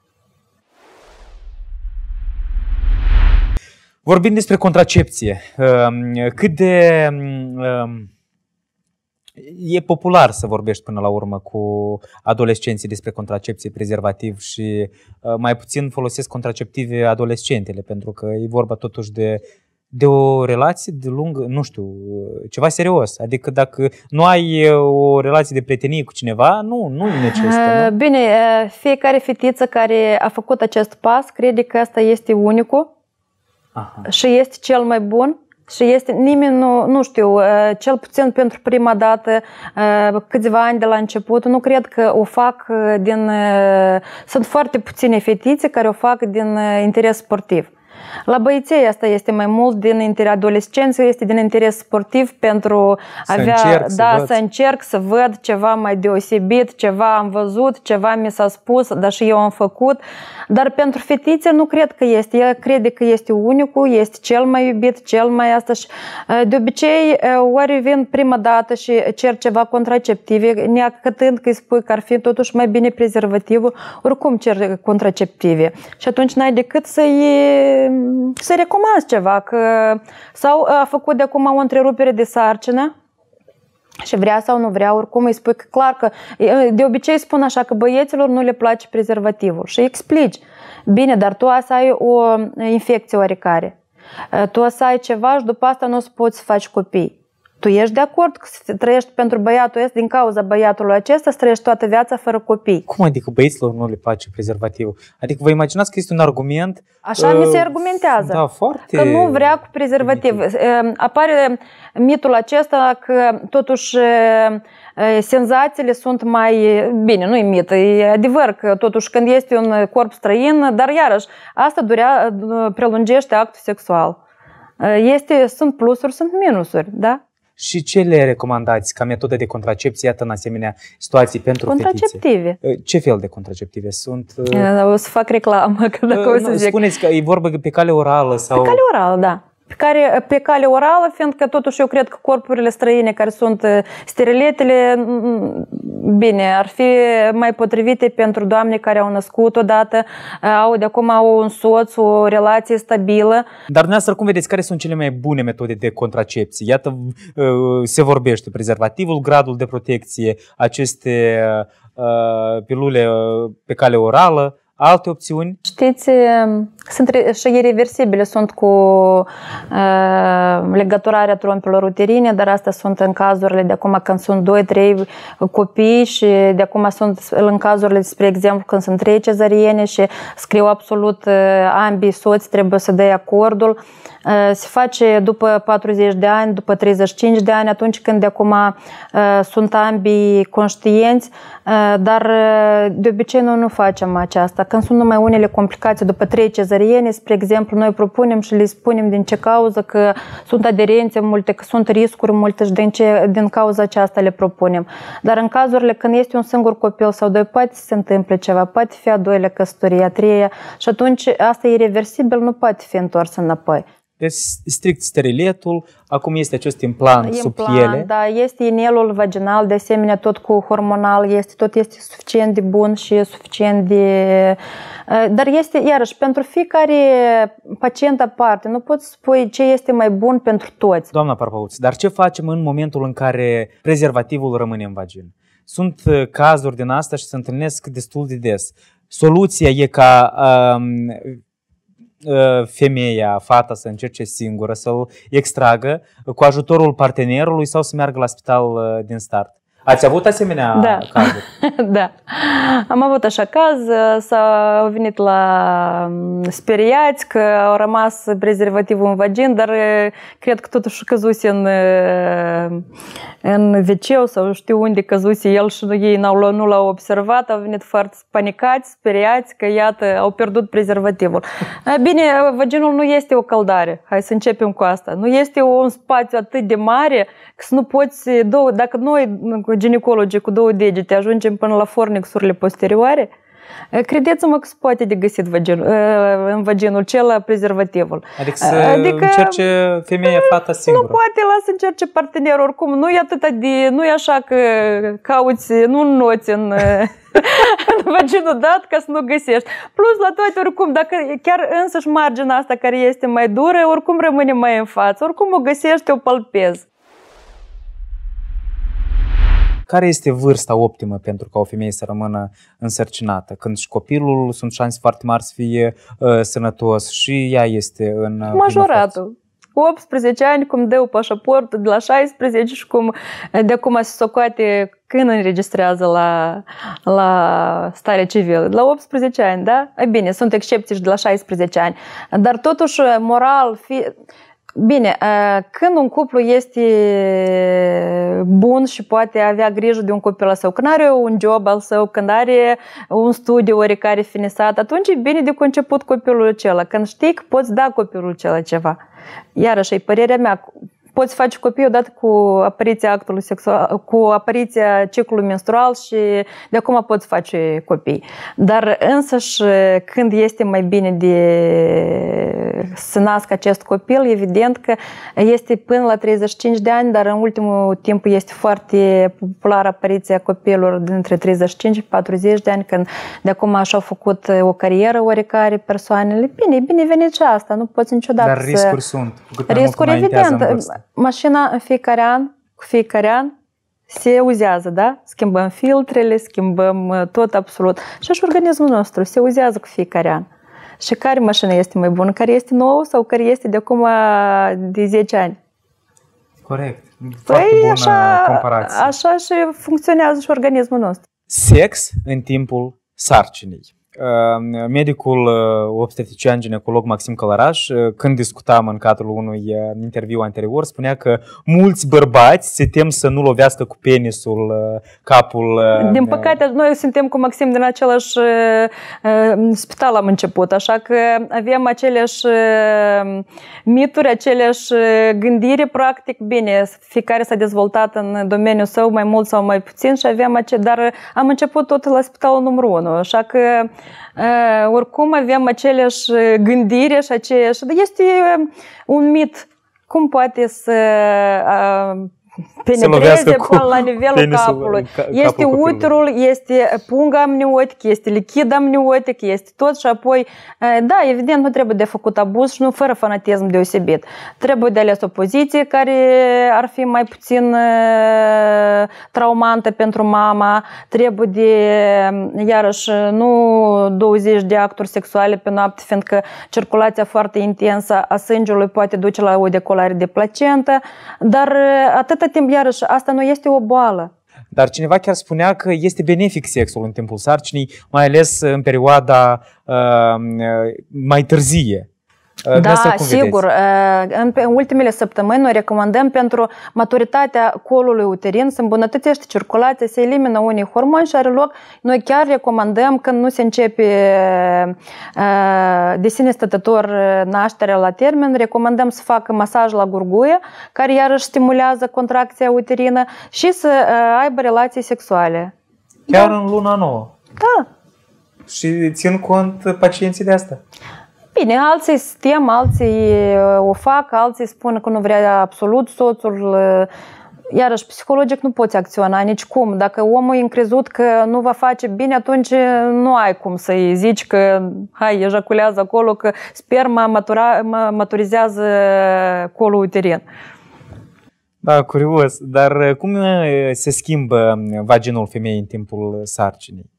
Vorbim despre contracepție. Cât de... E popular să vorbești până la urmă cu adolescenții despre contracepție, prezervativ și mai puțin folosesc contraceptive adolescentele, pentru că e vorba totuși de o relație de lungă, nu știu, ceva serios. Adică dacă nu ai o relație de prietenie cu cineva, nu e necesar. Bine, fiecare fetiță care a făcut acest pas crede că asta este unicul. Aha. Și este cel mai bun. Și este, nimeni nu știu, cel puțin pentru prima dată, câțiva ani de la început, nu cred că o fac din... Sunt foarte puține fetițe care o fac din interes sportiv. La băieții asta este mai mult din interes, adolescență este din interes sportiv pentru a avea, să încerc să văd ceva mai deosebit, ceva am văzut, ceva mi s-a spus, dar și eu am făcut. Dar pentru fetițe nu cred că este, el crede că este unicul, este cel mai iubit, cel mai asta și de obicei ori vin prima dată și cer ceva contraceptive, neacătând că îi spui că ar fi totuși mai bine prezervativul, oricum cer contraceptive. Și atunci n-ai decât să-i recomand ceva, că sau a făcut de acum o întrerupere de sarcină și vrea sau nu vrea, oricum îi spui că clar că, de obicei spun așa, că băieților nu le place prezervativul și explici, bine, dar tu o să ai o infecție oarecare, tu o să ai ceva și după asta nu o să poți să faci copii. Tu ești de acord că trăiești pentru băiatul ăsta, din cauza băiatului acesta, să trăiești toată viața fără copii. Cum adică băieților nu le place prezervativul? Adică vă imaginați că este un argument... Așa mi se argumentează. Da, foarte... Că nu vrea cu prezervativ. Apare mitul acesta că totuși senzațiile sunt mai... Bine, nu e mit, e adevăr că totuși când este un corp străin, dar iarăși asta prelungește actul sexual. Sunt plusuri, sunt minusuri, da? Și ce le recomandați ca metodă de contracepție, iată, în asemenea situații pentru contraceptive. Fetițe? Ce fel de contraceptive sunt? O să fac reclamă, că dacă o să zic. Spuneți că e vorba pe cale orală sau... Pe cale orală, da. Pe cale orală, fiindcă totuși eu cred că corpurile străine care sunt steriletele, bine, ar fi mai potrivite pentru doamne care au născut odată, au de acum un soț, o relație stabilă. Dar dumneavoastră cum vedeți, care sunt cele mai bune metode de contracepție? Iată, se vorbește prezervativul, gradul de protecție, aceste pilule pe cale orală. Alte opțiuni? Știți, sunt și ireversibile, sunt cu legăturarea trompelor uterine, dar astea sunt în cazurile de acum când sunt 2-3 copii și de acum sunt în cazurile, spre exemplu, când sunt 3 cezariene și scriu absolut ambii soți, trebuie să dea acordul. Se face după 40 de ani, după 35 de ani, atunci când de acum sunt ambii conștienți, dar de obicei noi nu facem aceasta. Când sunt numai unele complicații după 3 cezariene, spre exemplu, noi propunem și le spunem din ce cauză, că sunt aderențe multe, că sunt riscuri multe și din cauza aceasta le propunem. Dar în cazurile când este un singur copil sau doi, poate se întâmple ceva, poate fi a doilea căsătorie, a treia și atunci asta e irreversibil, nu poate fi întors înapoi. Deci strict steriletul, acum este acest implant sub piele. Da, este inelul vaginal, de asemenea tot cu hormonal, este, tot este suficient de bun și suficient de... Dar este, iarăși, pentru fiecare pacient aparte, nu poți spui ce este mai bun pentru toți. Doamna Parpauț, dar ce facem în momentul în care prezervativul rămâne în vagină? Sunt cazuri din asta și se întâlnesc destul de des. Soluția e ca femeia, fata să încerce singură, să-l extragă cu ajutorul partenerului sau să meargă la spital din start. Ați avut asemenea cazuri? Da. Am avut așa caz, s-au venit la speriați că au rămas prezervativul în vagin, dar cred că totuși căzuse în WC-ul sau știu unde căzuse el și ei nu l-au observat, au venit foarte panicați, speriați că iată, au pierdut prezervativul. Bine, vaginul nu este o căldare, hai să începem cu asta. Nu este un spațiu atât de mare că să nu poți, dacă noi ginecologii cu două degete ajungem până la fornexurile posterioare, credeți-mă că se poate de găsit în vaginul cel prezervativul. Adică să încerce femeia, fata singură. Nu poate, lasă încerce partenerul, oricum nu e atât de, nu e așa că cauți, nu noți în în vaginul dat ca să nu găsești. Plus la toate, oricum, dacă chiar însăși marginea asta care este mai dură, oricum rămâne mai în față, oricum o găsești, o palpezi. Care este vârsta optimă pentru ca o femeie să rămână însărcinată? Când și copilul, sunt șanse foarte mari să fie sănătos și ea este în... Majoratul. 18 ani, cum dă pașaportul de la 16 și cum de acum se socoate când înregistrează la stare civilă. La 18 ani, da? E bine, sunt excepții și de la 16 ani. Dar totuși, moral... Bine, când un cuplu este bun și poate avea grijă de un copil al său, când are un job al său, când are un studiu oricare finisat, atunci e bine de conceput copilul acela, când știi că poți da copilul acela ceva. Iarăși, e părerea mea, poți face copii odată cu apariția actului sexual, cu apariția ciclului menstrual și de acum poți face copii. Dar însăși când este mai bine să nască acest copil, evident că este până la 35 de ani, dar în ultimul timp este foarte populară apariția copilor dintre 35 și 40 de ani, când de acum așa au făcut o carieră oricare persoanele. Bine, bine venit și asta, nu poți niciodată. Dar riscuri sunt. Riscuri, evident. Mașina în fiecare an, cu fiecare an, se uzează, da? Schimbăm filtrele, schimbăm tot absolut. Și așa organismul nostru se uzează cu fiecare an. Și care mașină este mai bună? Care este nouă sau care este de acum de 10 ani? Corect. Foarte bună comparație. Așa și funcționează și organismul nostru. Sex în timpul sarcinii. Medicul obstetrician ginecolog Maxim Călăraș, când discutam în cadrul unui interviu anterior, spunea că mulți bărbați se tem să nu lovească cu penisul capul. Din păcate, noi suntem cu Maxim din același spital am început, așa că avem aceleași mituri, aceleași gândire, practic, bine, fiecare s-a dezvoltat în domeniul său mai mult sau mai puțin și dar am început tot la spitalul numărul 1, așa că oricum avem aceleași gândire și aceeași. Este un mit. Cum poate să penetreze până la nivelul capului? Este uterul, este punga amniotică, este lichid amniotic, este tot și apoi, da, evident, nu trebuie de făcut abuz și nu fără fanatism deosebit. Trebuie de ales o poziție care ar fi mai puțin traumantă pentru mama, trebuie de, iarăși, nu 20 de acturi sexuale pe noapte, fiindcă circulația foarte intensă a sângelui poate duce la o decolare de placentă, dar atât timp, iarăși, asta nu este o boală. Dar cineva chiar spunea că este benefic sexul în timpul sarcinii, mai ales în perioada mai târzie. Da, sigur. În ultimele săptămâni noi recomandăm pentru maturitatea colului uterin să îmbunătățește circulația, se elimină unii hormoni și are loc. Noi chiar recomandăm când nu se începe de sine stătător nașterea la termen, recomandăm să facă masaj la gurguie, care iarăși stimulează contracția uterină și să aibă relații sexuale. Chiar în luna nouă? Da. Și țin cont pacienții de asta? Bine, alții stem, alții o fac, alții spun că nu vrea absolut soțul. Iarăși, psihologic nu poți acționa nici cum. Dacă omul e încrezut că nu va face bine, atunci nu ai cum să-i zici că hai, ejaculează acolo, că sperma maturizează colul uterin. Da, curios. Dar cum se schimbă vaginul femeii în timpul sarcinii?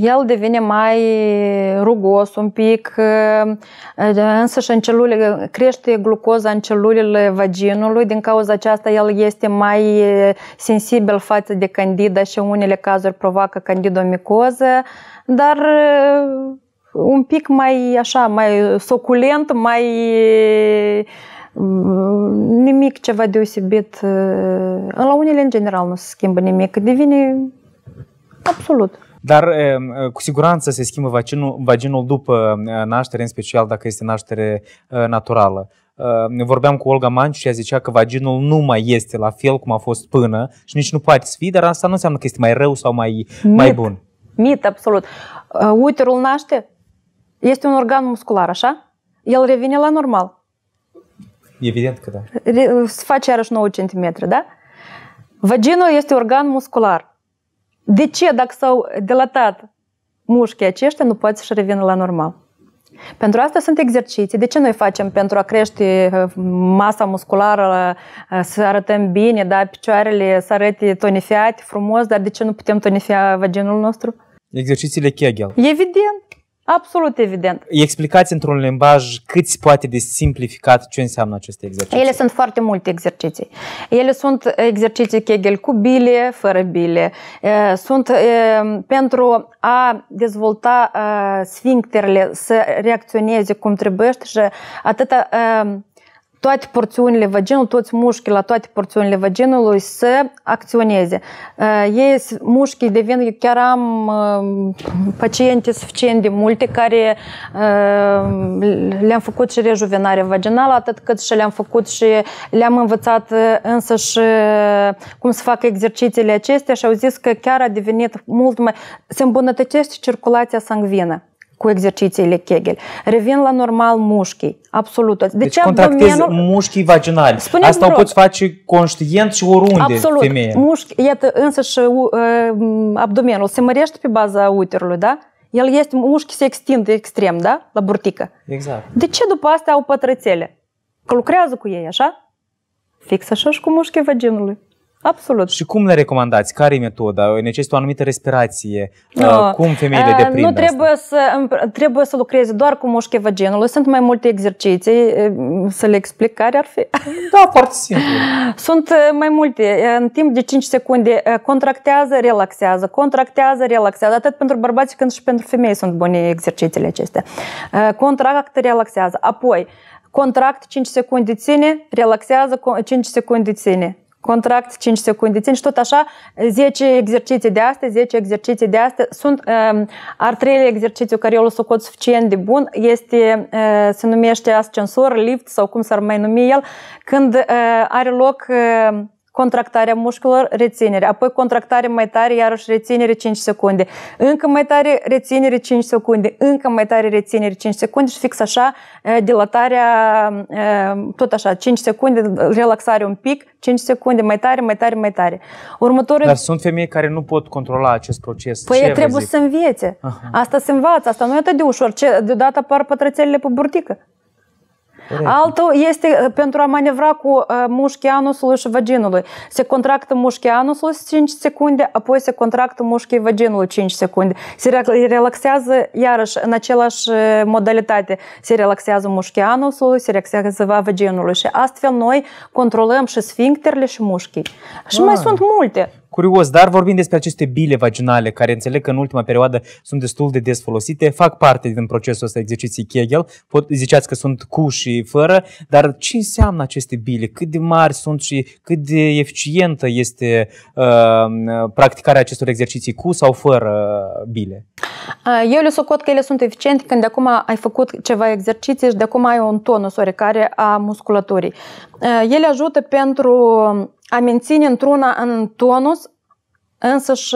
El devine mai rugos un pic, însă și în celule, crește glucoza în celulele vaginului, din cauza aceasta el este mai sensibil față de candida și în unele cazuri provoacă candidomicoză, dar un pic mai așa, mai suculent, mai nimic ceva deosebit. La unele, în general, nu se schimbă nimic. Devine absolut. Dar cu siguranță se schimbă vaginul după naștere, în special dacă este naștere naturală. Ne vorbeam cu Olga Manciu și ea zicea că vaginul nu mai este la fel cum a fost până și nici nu poate să fie, dar asta nu înseamnă că este mai rău sau mai bun. Mit, absolut. Uterul naște, este un organ muscular, așa? El revine la normal. Evident că da. Se face iarăși 9 cm, da? Vagina este organ muscular. De ce, dacă s-au dilatat mușchii aceștia, nu poate să-și revină la normal? Pentru asta sunt exerciții. De ce noi facem? Pentru a crește masa musculară, să arătăm bine, da? Picioarele să arate tonifiate, frumos, dar de ce nu putem tonifia vaginul nostru? Exercițiile Kegel. Evident. Absolut evident. Explicați într-un limbaj cât se poate de simplificat ce înseamnă aceste exerciții. Ele sunt foarte multe exerciții. Ele sunt exerciții Kegel cu bile, fără bile. Sunt pentru a dezvolta sfincterele să reacționeze cum trebuie și atâta toate porțiunile vaginului, toți mușchii la toate porțiunile vaginului să acționeze. Ei, mușchii devin, eu chiar am paciente suficient de multe care le-am făcut și rejuvenare vaginală, atât cât și le-am făcut și le-am învățat însă și cum să facă exercițiile acestea și au zis că chiar a devenit mult mai... se îmbunătățește circulația sanguină cu exercițiile Kegel. Revin la normal mușchii, absolut. Deci contractezi mușchii vaginali. Asta o poți face conștient și oriunde femeie. Absolut. Mușchi, iată, însă și abdomenul se mărește pe baza uterului, da? El este, mușchii se extind extrem, da? La burtică. Exact. De ce după asta au pătrățele? Că lucrează cu ei, așa? Fix așa și cu mușchii vaginului. Absolut. Și cum le recomandați? Care e metoda? Necesită o anumită respirație? No. Cum femeile deprind? Nu trebuie să lucreze doar cu mușchii vaginului. Sunt mai multe exerciții. Să le explic care ar fi? Da, foarte simplu. Sunt mai multe. În timp de 5 secunde contractează, relaxează. Contractează, relaxează. Atât pentru bărbați cât și pentru femei sunt bune exercițiile acestea. Contractă, relaxează. Apoi, contract 5 secunde ține, relaxează 5 secunde ține. Contract 5 secunde, țin și tot așa 10 exerciții de astea, 10 exerciții de astea. Sunt al treilea exercițiu care eu l-o socot suficient de bun, este, se numește ascensor, lift sau cum s-ar mai numi el, când are loc contractarea mușchilor, reținere, apoi contractare mai tare, iarăși reținere 5 secunde, încă mai tare, reținere 5 secunde, încă mai tare, reținere 5 secunde și fix așa, dilatarea, tot așa, 5 secunde, relaxare un pic, 5 secunde, mai tare, mai tare, mai tare. Următorul... Dar sunt femei care nu pot controla acest proces. Păi trebuie să învețe. Aha. Asta se învață, asta nu e atât de ușor, deodată apar pătrățelele pe burtică. Altul este pentru a manevra cu mușchii anusului și vaginului. Se contractă mușchii anusului 5 secunde, apoi se contractă mușchii vaginului 5 secunde. Se relaxează iarăși în același modalitate. Se relaxează mușchii anusului, se relaxează vaginului și astfel noi controlăm și sfincterele și mușchii. Și mai sunt multe. Curios, dar vorbim despre aceste bile vaginale, care înțeleg că în ultima perioadă sunt destul de des folosite, fac parte din procesul ăsta exerciții Kegel, ziceați că sunt cu și fără, dar ce înseamnă aceste bile? Cât de mari sunt și cât de eficientă este practicarea acestor exerciții cu sau fără bile? Eu le socot că ele sunt eficiente când de acum ai făcut ceva exerciții și de acum ai un tonus oarecare a musculaturii. Ele ajută pentru a menține într-una în tonus Însă și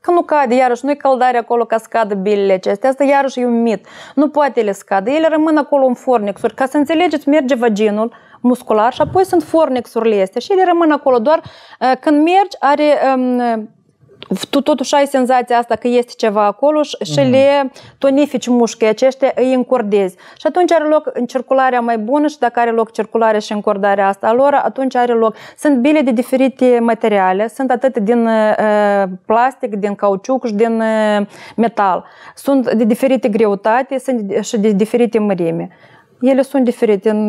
că nu cade, iarăși nu e căldare acolo ca scadă bilele acestea. Asta iarăși e un mit. Nu poate le scadă, ele rămân acolo în fornexuri. Ca să înțelegeți, merge vaginul muscular și apoi sunt fornexurile astea și ele rămân acolo. Doar când mergi, totuși ai senzația asta că este ceva acolo și le tonifici mușchii aceștia, îi încordezi. Și atunci are loc circularea mai bună și dacă are loc circularea și încordarea asta a lor, atunci are loc. Sunt bile de diferite materiale, sunt atât din plastic, din cauciuc și din metal. Sunt de diferite greutate, sunt și de diferite mărime. Ele sunt diferite. În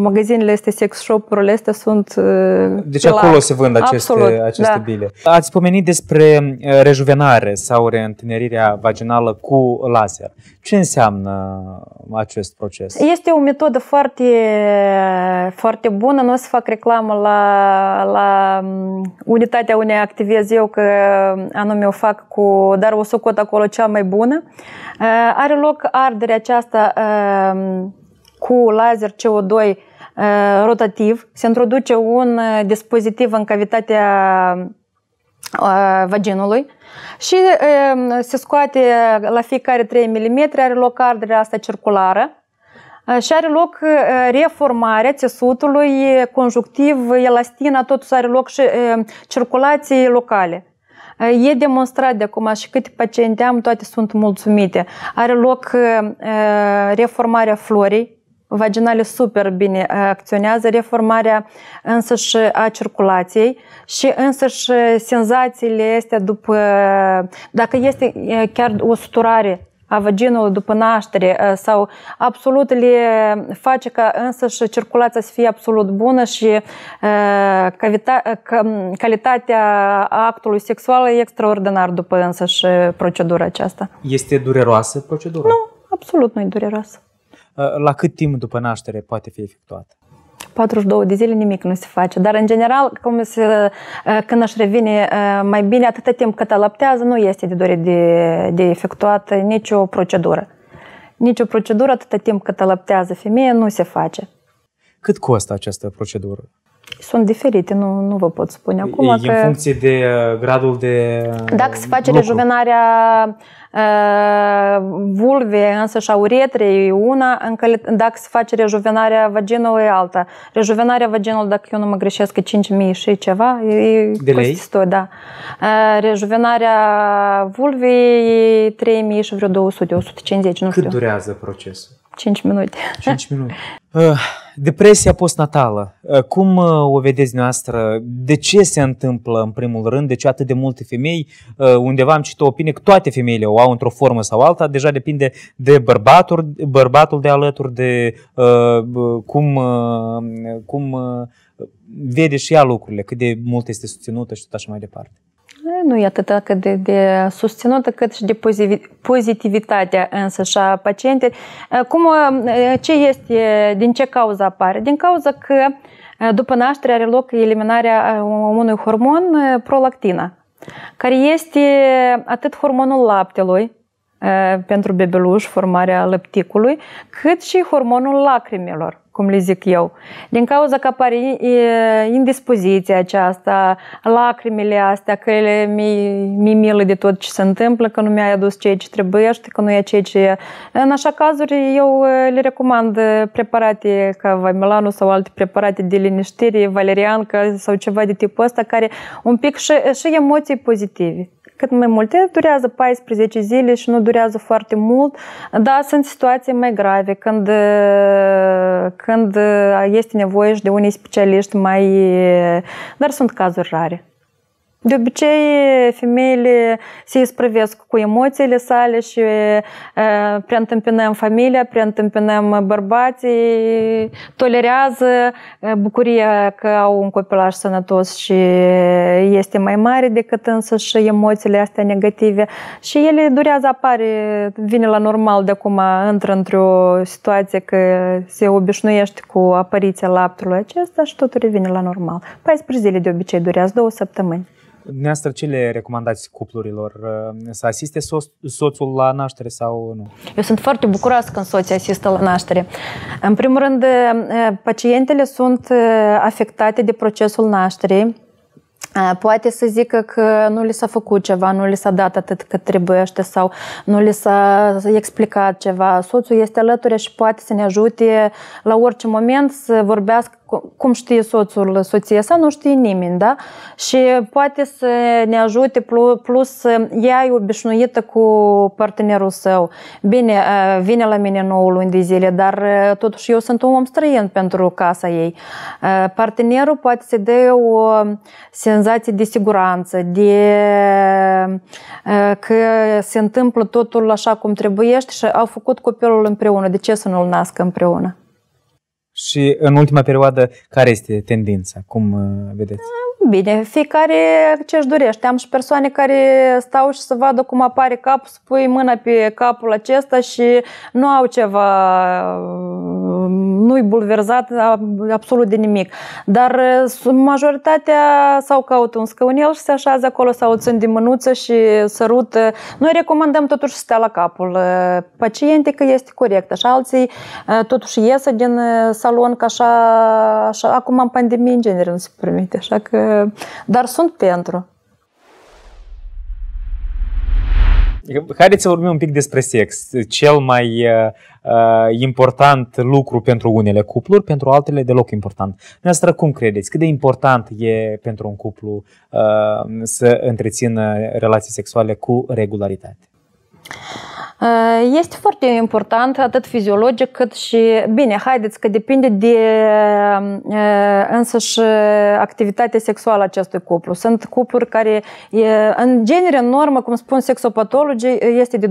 magazinele astea, sex shop-urile astea sunt... Deci acolo se vând aceste bile. Ați pomenit despre rejuvenare sau reîntânerirea vaginală cu laser. Ce înseamnă acest proces? Este o metodă foarte, foarte bună. Nu o să fac reclamă la unitatea unde activez eu, că anume o fac cu... Dar o socot acolo cea mai bună. Are loc arderea aceasta... cu laser CO2 rotativ, se introduce un dispozitiv în cavitatea vaginului și se scoate la fiecare 3 mm, are loc arderea asta circulară și are loc reformarea țesutului conjunctiv, elastina, totuși are loc și circulații locale. E demonstrat de acum și câte paciente am, toate sunt mulțumite. Are loc reformarea florii vaginale, super bine acționează, reformarea însăși a circulației și însăși senzațiile astea după, dacă este chiar o suturare a vaginului după naștere sau absolut le face ca însăși circulația să fie absolut bună și calitatea actului sexual e extraordinar după însăși procedura aceasta. Este dureroasă procedura? Nu, absolut nu e dureroasă. La cât timp după naștere poate fi efectuată? 42 de zile nimic nu se face, dar în general când își revine mai bine, atâta timp cât alaptează, nu este de dorit de efectuată nicio procedură. Nicio procedură atâta timp cât alaptează femeia nu se face. Cât costă această procedură? Sunt diferite, nu vă pot spune acum. E în funcție de gradul de dacă se face rejuvenarea vulvei, însă și a uretrei, una, dacă se face rejuvenarea vaginului, alta. Rejuvenarea vaginului, dacă eu nu mă greșesc, e 5.000 și ceva. E costisitor, da. Rejuvenarea vulvei e 3.000 și vreo 200, 150, nu știu. Cât durează procesul? 5 minute. 5 minute. Depresia postnatală. Cum o vedeți noastră? De ce se întâmplă în primul rând? De ce atât de multe femei? Undeva am citit o opinie că toate femeile o au într-o formă sau alta. Deja depinde de bărbatul de alături, de cum vede și ea lucrurile, cât de mult este susținută și tot așa mai departe. Nu e atât cât de susținută, cât și de pozitivitatea însă și a pacientei. Din ce cauză apare? Din cauza că după naștere are loc eliminarea unui hormon, prolactina, care este atât hormonul laptelui pentru bebeluș, formarea lăpticului, cât și hormonul lacrimelor, cum le zic eu. Din cauza că apare indispoziția aceasta, lacrimile astea, că mi-e milă de tot ce se întâmplă, că nu mi-ai adus ceea ce trebuiește, că nu e ceea ce... În așa cazuri eu le recomand preparate ca Valmilanul sau alte preparate de liniștire, valeriancă sau ceva de tipul ăsta, care un pic și emoții pozitive. Cât mai multe, durează 14 zile și nu durează foarte mult, dar sunt situații mai grave când este nevoie și de unii specialiști mai... Dar sunt cazuri rare. De obicei, femeile se isprăvesc cu emoțiile sale și preîntâmpinăm familia, preîntâmpinăm bărbații, tolerează bucuria că au un copilaj sănătos și este mai mare decât însă și emoțiile astea negative și ele durează, apare, vine la normal de acum, intră într-o situație că se obișnuiește cu apariția laptelui acesta și totul revine la normal. 14 zile de obicei durează, 2 săptămâni. Dumneavoastră, ce le recomandați cuplurilor? Să asiste soțul la naștere sau nu? Eu sunt foarte bucuroasă când soții asistă la naștere. În primul rând, pacientele sunt afectate de procesul nașterii. Poate să zică că nu li s-a făcut ceva, nu li s-a dat atât cât trebuiește sau nu li s-a explicat ceva. Soțul este alături și poate să ne ajute la orice moment să vorbească cum știe soțul, soția sa, nu știe nimeni, da? Și poate să ne ajute, plus ea e obișnuită cu partenerul său. Bine, vine la mine 9 luni de zile, dar totuși eu sunt un om străin pentru casa ei. Partenerul poate să dea o senzație de siguranță, de că se întâmplă totul așa cum trebuiește și au făcut copilul împreună. De ce să nu-l nască împreună? Și în ultima perioadă, care este tendința? Cum vedeți? Bine, fiecare ce își dorește. Am și persoane care stau și să vadă cum apare capul, să pui mâna pe capul acesta și nu au ceva, nu-i bulverzat absolut de nimic. Dar majoritatea sau caută un scăunel și se așează acolo sau o țin de mânuță și sărută. Noi recomandăm totuși să stea la capul pacientei, că este corect. Așa alții totuși iese din salon, că așa acum în pandemie în genere nu se permite, așa că, dar sunt pentru. Haideți să vorbim un pic despre sex. Cel mai important lucru pentru unele cupluri, pentru altele deloc important. Noastră cum credeți? Cât de important e pentru un cuplu să întrețină relații sexuale cu regularitate? Este foarte important, atât fiziologic cât și, bine, haideți că depinde de însăși activitatea sexuală a acestui cuplu. Sunt cupluri care, în genere, în normă, cum spun sexopatologii, este de 2-3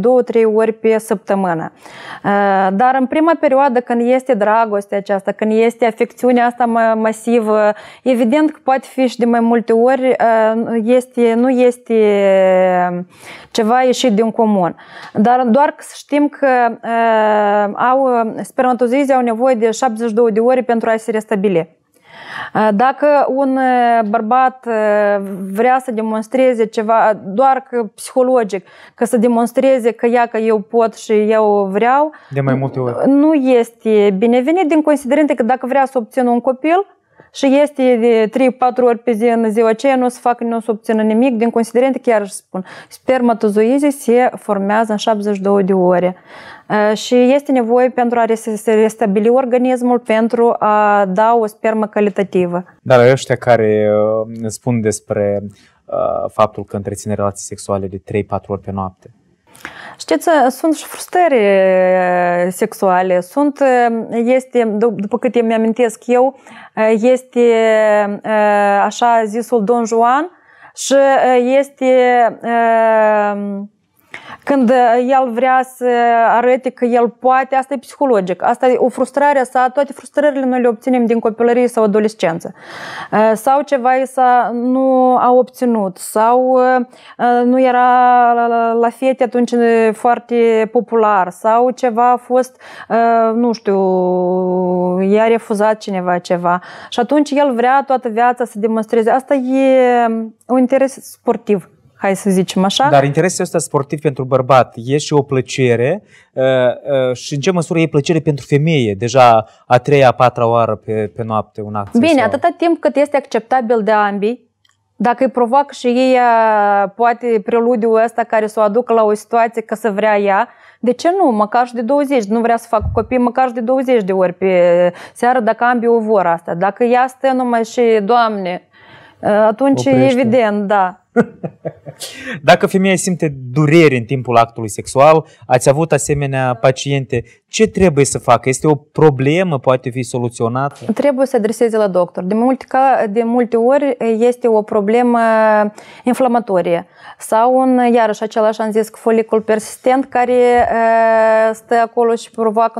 ori pe săptămână. Dar în prima perioadă, când este dragostea aceasta, când este afecțiunea asta masivă, evident că poate fi și de mai multe ori, nu este ceva ieșit din comun. Dar doar că știm că spermatozizii au nevoie de 72 de ore pentru a se restabili. Dacă un bărbat vrea să demonstreze ceva, doar că psihologic, că să demonstreze că eu pot și eu vreau, de mai multe ori, nu este binevenit, din considerente că dacă vrea să obțină un copil și este de 3-4 ori pe zi în ziua aceea, nu o să facă, nu o să obțină nimic, din considerente că, iarăși spun, spermatozoizii se formează în 72 de ore. Și este nevoie pentru a se restabili organismul, pentru a da o spermă calitativă. Dar ăștia care spun despre faptul că întreține relații sexuale de 3-4 ori pe noapte, știți, sunt și frustrări sexuale, după cât îmi amintesc eu, este așa zisul Don Juan și este când el vrea să arăte că el poate, asta e psihologic, asta e o frustrare a sa, toate frustrările noi le obținem din copilărie sau adolescență. Sau ceva i s-a nu a obținut, sau nu era la fete atunci foarte popular, sau ceva a fost, nu știu, i-a refuzat cineva ceva. Și atunci el vrea toată viața să demonstreze. Asta e un interes sportiv, hai să zicem așa. Dar interesul ăsta sportiv pentru bărbat e și o plăcere și în ce măsură e plăcere pentru femeie? Deja a 3-a, 4-a oară pe noapte un act. Bine, sau atâta timp cât este acceptabil de ambii, dacă îi provoacă și ei poate preludiul ăsta care să o aducă la o situație că să vrea ea, de ce nu? Măcar și de 20, nu vrea să facă copii, măcar și de 20 de ori pe seară, dacă ambii o vor asta. Dacă ea stă numai și, Doamne, atunci oprește. Evident, da. Dacă femeia simte dureri în timpul actului sexual, ați avut asemenea paciente, ce trebuie să facă? Este o problemă? Poate fi soluționată? Trebuie să adreseze la doctor. De multe ori este o problemă inflamatorie sau iarăși același, am zis, folicul persistent care stă acolo și provoacă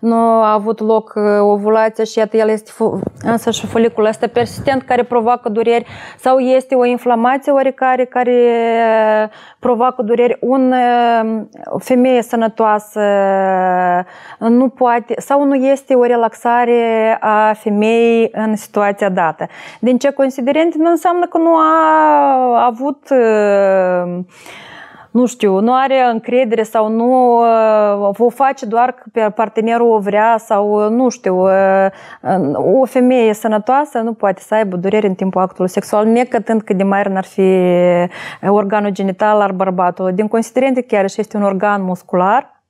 nu a avut loc ovulația și iată el este însă și folicul ăsta persistent care provoacă dureri, sau este o inflamație oricare care provoacă dureri. O femeie sănătoasă nu poate, sau nu este o relaxare a femeii în situația dată. Din ce considerent? Nu înseamnă că nu a avut nu știu, nu are încredere sau nu o face doar că partenerul o vrea sau nu știu, o femeie sănătoasă nu poate să aibă durere în timpul actului sexual, necătând cât de mare n-ar fi organul genital al bărbatului. Din considerente chiar și este un organ muscular,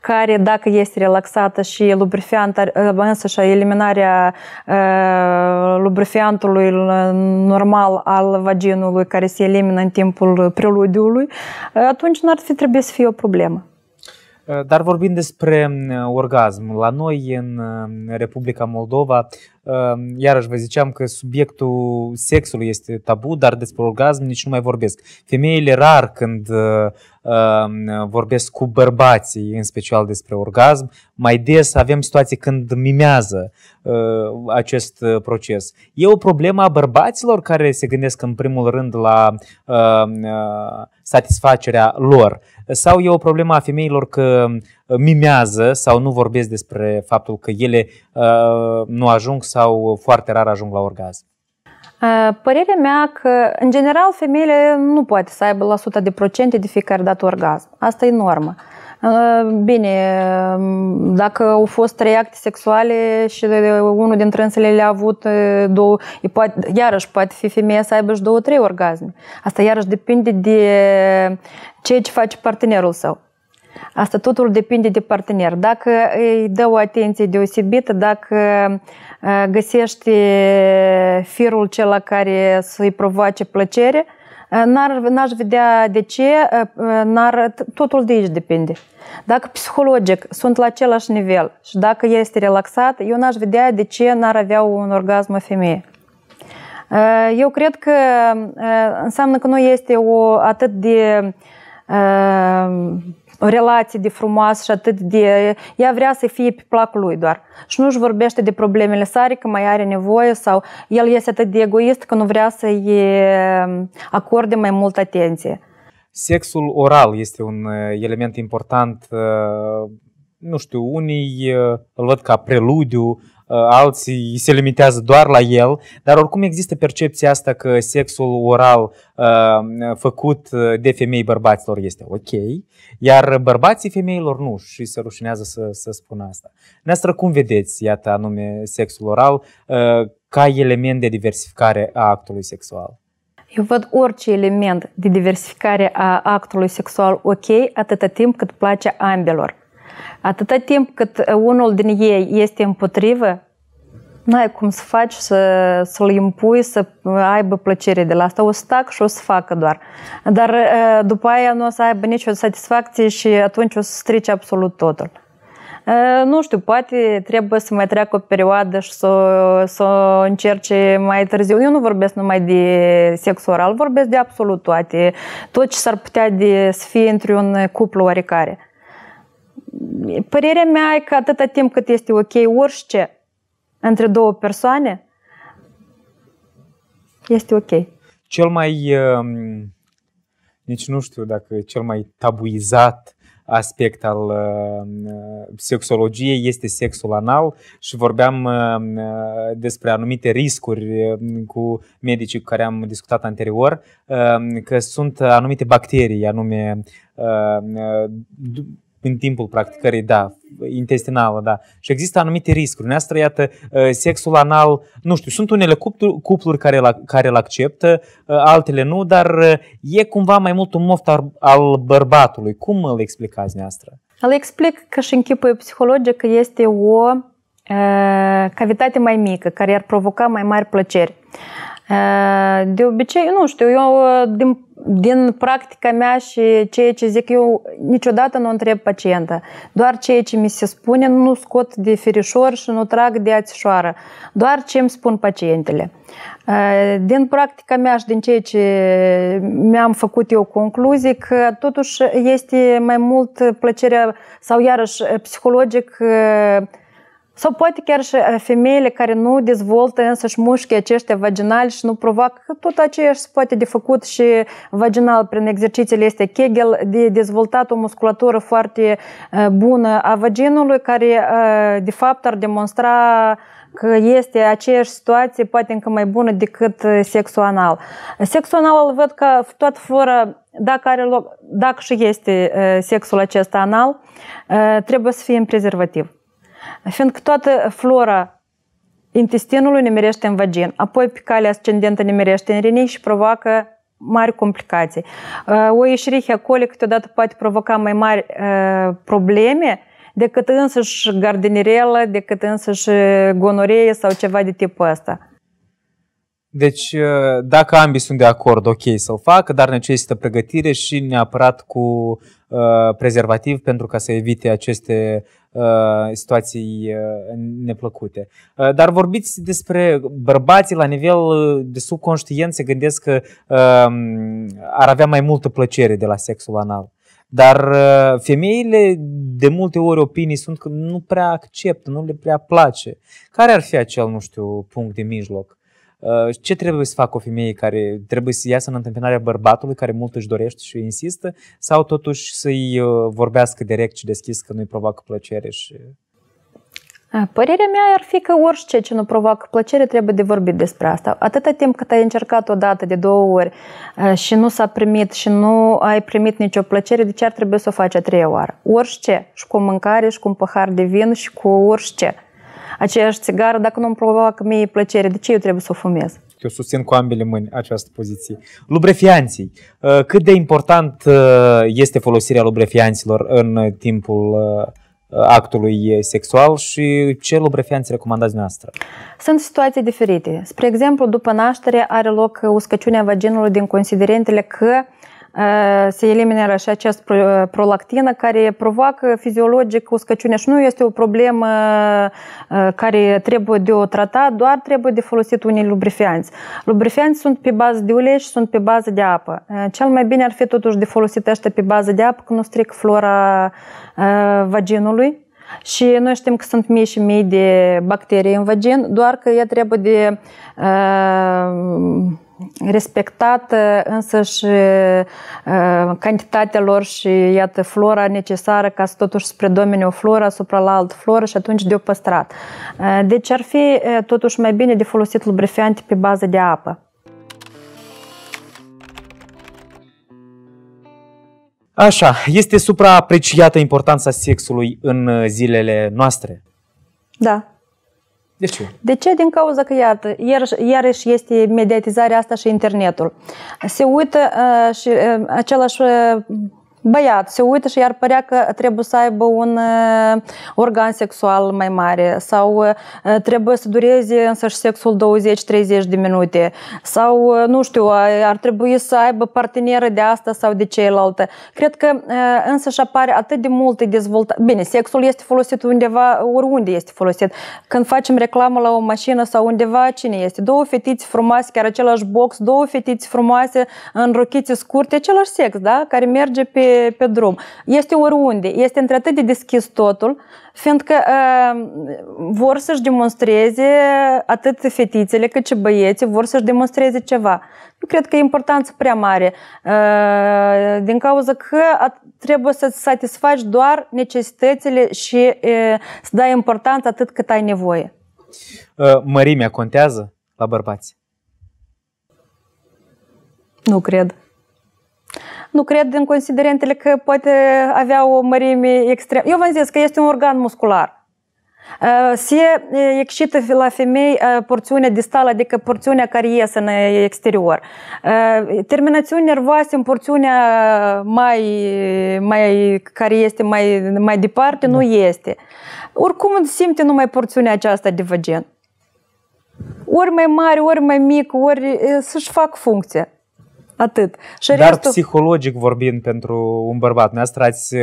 care dacă este relaxată și lubrifiant, însăși eliminarea lubrifiantului normal al vaginului care se elimină în timpul preludiului, atunci n-ar fi trebuit să fie o problemă. Dar vorbind despre orgasm, la noi în Republica Moldova, iarăși vă ziceam că subiectul sexului este tabu, dar despre orgasm nici nu mai vorbesc. Femeile rar când vorbesc cu bărbații, în special despre orgasm, mai des avem situații când mimează acest proces. E o problemă a bărbaților care se gândesc în primul rând la satisfacerea lor? Sau e o problemă a femeilor că mimează sau nu vorbesc despre faptul că ele nu ajung sau foarte rar ajung la orgasm? Părerea mea că, în general, femeile nu poate să aibă la 100% de fiecare dată orgasm. Asta e normă. Bine, dacă au fost 3 acte sexuale și unul dintre însele le-a avut 2, iarăși poate fi femeia să aibă și 2-3 orgasme. Asta iarăși depinde de ceea ce face partenerul său. Asta totul depinde de partener. Dacă îi dă o atenție deosebită, dacă găsește firul acela care să-i provoace plăcere, n-aș vedea de ce, totul de aici depinde. Dacă psihologic sunt la același nivel și dacă este relaxat, eu n-aș vedea de ce n-ar avea un orgasm o femeie. Eu cred că înseamnă că nu este o atât de o relație de frumoasă și atât de... Ea vrea să fie pe placul lui doar. Și nu își vorbește de problemele sale, că mai are nevoie sau el este atât de egoist că nu vrea să-i acorde mai multă atenție. Sexul oral este un element important. Nu știu, unii îl văd ca preludiu, alții se limitează doar la el, dar oricum există percepția asta că sexul oral făcut de femei bărbaților este ok, iar bărbații femeilor nu și se rușinează să spună asta. Noastră cum vedeți, iată, anume sexul oral ca element de diversificare a actului sexual? Eu văd orice element de diversificare a actului sexual ok atâta timp cât place ambelor. Atâta timp cât unul din ei este împotrivă, n-ai cum să faci să-l impui să aibă plăcere de la asta. O să tac și o să facă doar. Dar după aia nu o să aibă nicio satisfacție și atunci o să strice absolut totul. Nu știu, poate trebuie să mai treacă o perioadă și să o încerce mai târziu. Eu nu vorbesc numai de sex oral, vorbesc de absolut toate. Tot ce s-ar putea să fie într-un cuplu oarecare. Părerea mea e că atâta timp cât este ok orice între două persoane, este ok. Cel mai, nici nu știu dacă cel mai tabuizat aspect al sexologiei este sexul anal și vorbeam despre anumite riscuri cu medicii cu care am discutat anterior, că sunt anumite bacterii, anume în timpul practicării, da, intestinală, da. Și există anumite riscuri. Noastră, iată, sexul anal, nu știu, sunt unele cupluri care îl acceptă, altele nu, dar e cumva mai mult un moft al bărbatului. Cum îl explicați, noastră? Îl explic că și în chipul psihologic este o cavitate mai mică, care ar provoca mai mari plăceri. De obicei, nu știu, eu din practica mea și ceea ce zic eu, niciodată nu întreb pacienta. Doar ceea ce mi se spune nu scot de firișor și nu trag de ațișoară. Doar ce îmi spun pacientele. Din practica mea și din ceea ce mi-am făcut eu concluzii, că totuși este mai mult plăcerea sau iarăși psihologic Sau poate chiar și femeile care nu dezvoltă însăși mușchii aceștia vaginali și nu provoacă tot aceeași se poate de făcut și vaginal prin exercițiile este Kegel, de dezvoltat o musculatură foarte bună a vaginului, care de fapt ar demonstra că este aceeași situație poate încă mai bună decât sexul anal. Sexul anal văd că toată flora, dacă are loc, dacă și este sexul acesta anal, trebuie să fie în prezervativ. Fiindcă toată flora intestinului ne merește în vagin, apoi pe calea ascendentă ne merește în rinichi și provoacă mari complicații. O escherichia colică câteodată poate provoca mai mari probleme decât însăși gardinierelă, decât însăși gonoree sau ceva de tipul ăsta. Deci, dacă ambii sunt de acord, ok să-l facă, dar necesită pregătire și neapărat cu prezervativ pentru ca să evite aceste situații neplăcute. Dar vorbiți despre bărbații la nivel de subconștient, se gândesc că ar avea mai multă plăcere de la sexul anal. Dar femeile de multe ori opinii sunt că nu prea acceptă, nu le prea place. Care ar fi acel, nu știu, punct de mijloc? Ce trebuie să facă o femeie care trebuie să iasă în întâmpinarea bărbatului care mult își dorește și insistă, sau totuși să-i vorbească direct și deschis că nu-i provoacă plăcere? Și... Părerea mea ar fi că orice ce nu provoacă plăcere trebuie de vorbit despre asta. Atâta timp cât ai încercat odată, de două ori și nu s-a primit și nu ai primit nicio plăcere, de ce ar trebui să o faci a treia oară? Orice, și cu mâncare, și cu un pahar de vin, și cu orice. Aceeași țigară, dacă nu-mi provoacă mie plăcere, de ce eu trebuie să o fumez? Eu susțin cu ambele mâini această poziție. Lubrefianții. Cât de important este folosirea lubrefianților în timpul actului sexual și ce lubrefianți recomandați noastră? Sunt situații diferite. Spre exemplu, după naștere are loc uscăciunea vaginului din considerentele că se elimină și această prolactină care provoacă fiziologic uscăciunea și nu este o problemă care trebuie de o tratat, doar trebuie de folosit unii lubrifianți. Lubrifianți sunt pe bază de ulei și sunt pe bază de apă. Cel mai bine ar fi totuși de folosit ăștia pe bază de apă, că nu stric flora vaginului. Și noi știm că sunt mii și mii de bacterii în vagin, doar că ea trebuie de respectată însăși cantitatea lor și iată flora necesară ca să totuși predomine o floră asupra la altă floră și atunci de-o păstrat. Deci ar fi totuși mai bine de folosit lubrifiante pe bază de apă. Așa, este supraapreciată importanța sexului în zilele noastre? Da. De ce? De ce? Din cauza că, iarăși este mediatizarea asta și internetul. Se uită și același băiat, se uită și iar părea că trebuie să aibă un organ sexual mai mare sau trebuie să dureze însăși sexul 20-30 de minute sau, nu știu, ar trebui să aibă parteneră de asta sau de cealaltă. Cred că însăși apare atât de multe dezvoltare. Bine, sexul este folosit undeva, oriunde este folosit. Când facem reclamă la o mașină sau undeva, cine este? Două fetiți frumoase, chiar același box, două fetiți frumoase în rochițe scurte, același sex, da? Care merge pe drum. Este oriunde. Este între atât de deschis totul, fiindcă vor să-și demonstreze atât fetițele cât și băieții, vor să-și demonstreze ceva. Eu cred că e importanță prea mare din cauza că trebuie să-ți satisfaci doar necesitățile și să dai importanță atât cât ai nevoie. Mărimea contează la bărbați? Nu cred. Nu cred în considerentele că poate avea o mărime extremă. Eu v-am zis că este un organ muscular. Se excită la femei porțiunea distală, adică porțiunea care iese în exterior. Terminațiuni nervoase în porțiunea care este mai departe, nu este. Oricum simte numai porțiunea aceasta de vagin. Ori mai mare, ori mai mic, ori să-și fac funcție. Atât. Și dar restul... Psihologic vorbind pentru un bărbat, dumneavoastră ați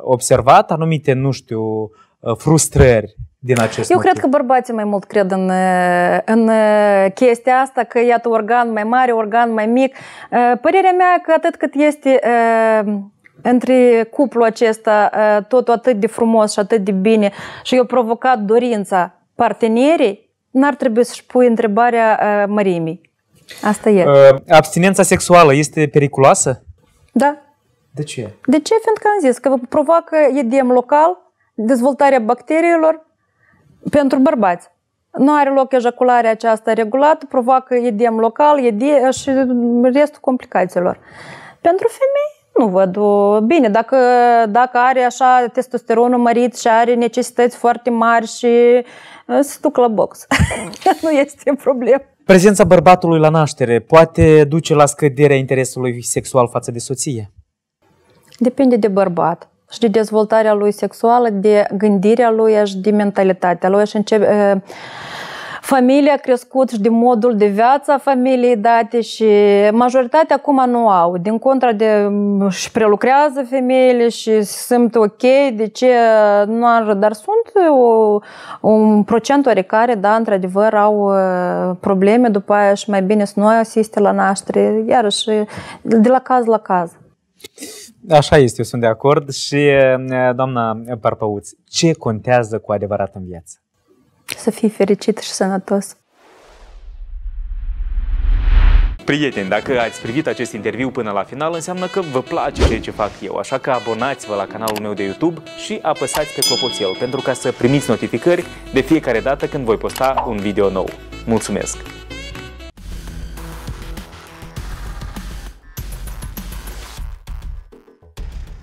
observat anumite, nu știu, frustrări din acest motiv? Eu cred că bărbații mai mult cred în chestia asta, că iată organ mai mare, organ mai mic. Părerea mea că atât cât este între cuplul acesta totul atât de frumos și atât de bine și eu provocat dorința partenerii, n-ar trebui să-și pui întrebarea mărimii. Asta e. Abstinența sexuală este periculoasă? Da. De ce? De ce? Fiindcă am zis că provoacă edem local, dezvoltarea bacteriilor pentru bărbați. Nu are loc ejacularea aceasta regulată, provoacă edem local și restul complicațiilor. Pentru femei nu văd o... Bine, dacă are așa testosteronul mărit și are necesități foarte mari și se duc la box. Nu este problemă. Prezența bărbatului la naștere poate duce la scăderea interesului sexual față de soție? Depinde de bărbat și de dezvoltarea lui sexuală, de gândirea lui și de mentalitatea lui. Și începe familia crescut și de modul de viață a familiei date și majoritatea acum nu au. Din contra, și prelucrează femeile și simt ok, de ce nu ar, dar sunt un procent oarecare, da, într-adevăr, au probleme după aia și mai bine să nu asiste la naștere, iarăși de la caz la caz. Așa este, eu sunt de acord. Și doamna Parpauț, ce contează cu adevărat în viață? Să fii fericit și sănătos. Prieteni, dacă ați privit acest interviu până la final, înseamnă că vă place ceea ce fac eu, așa că abonați-vă la canalul meu de YouTube și apăsați pe clopoțel pentru ca să primiți notificări de fiecare dată când voi posta un video nou. Mulțumesc!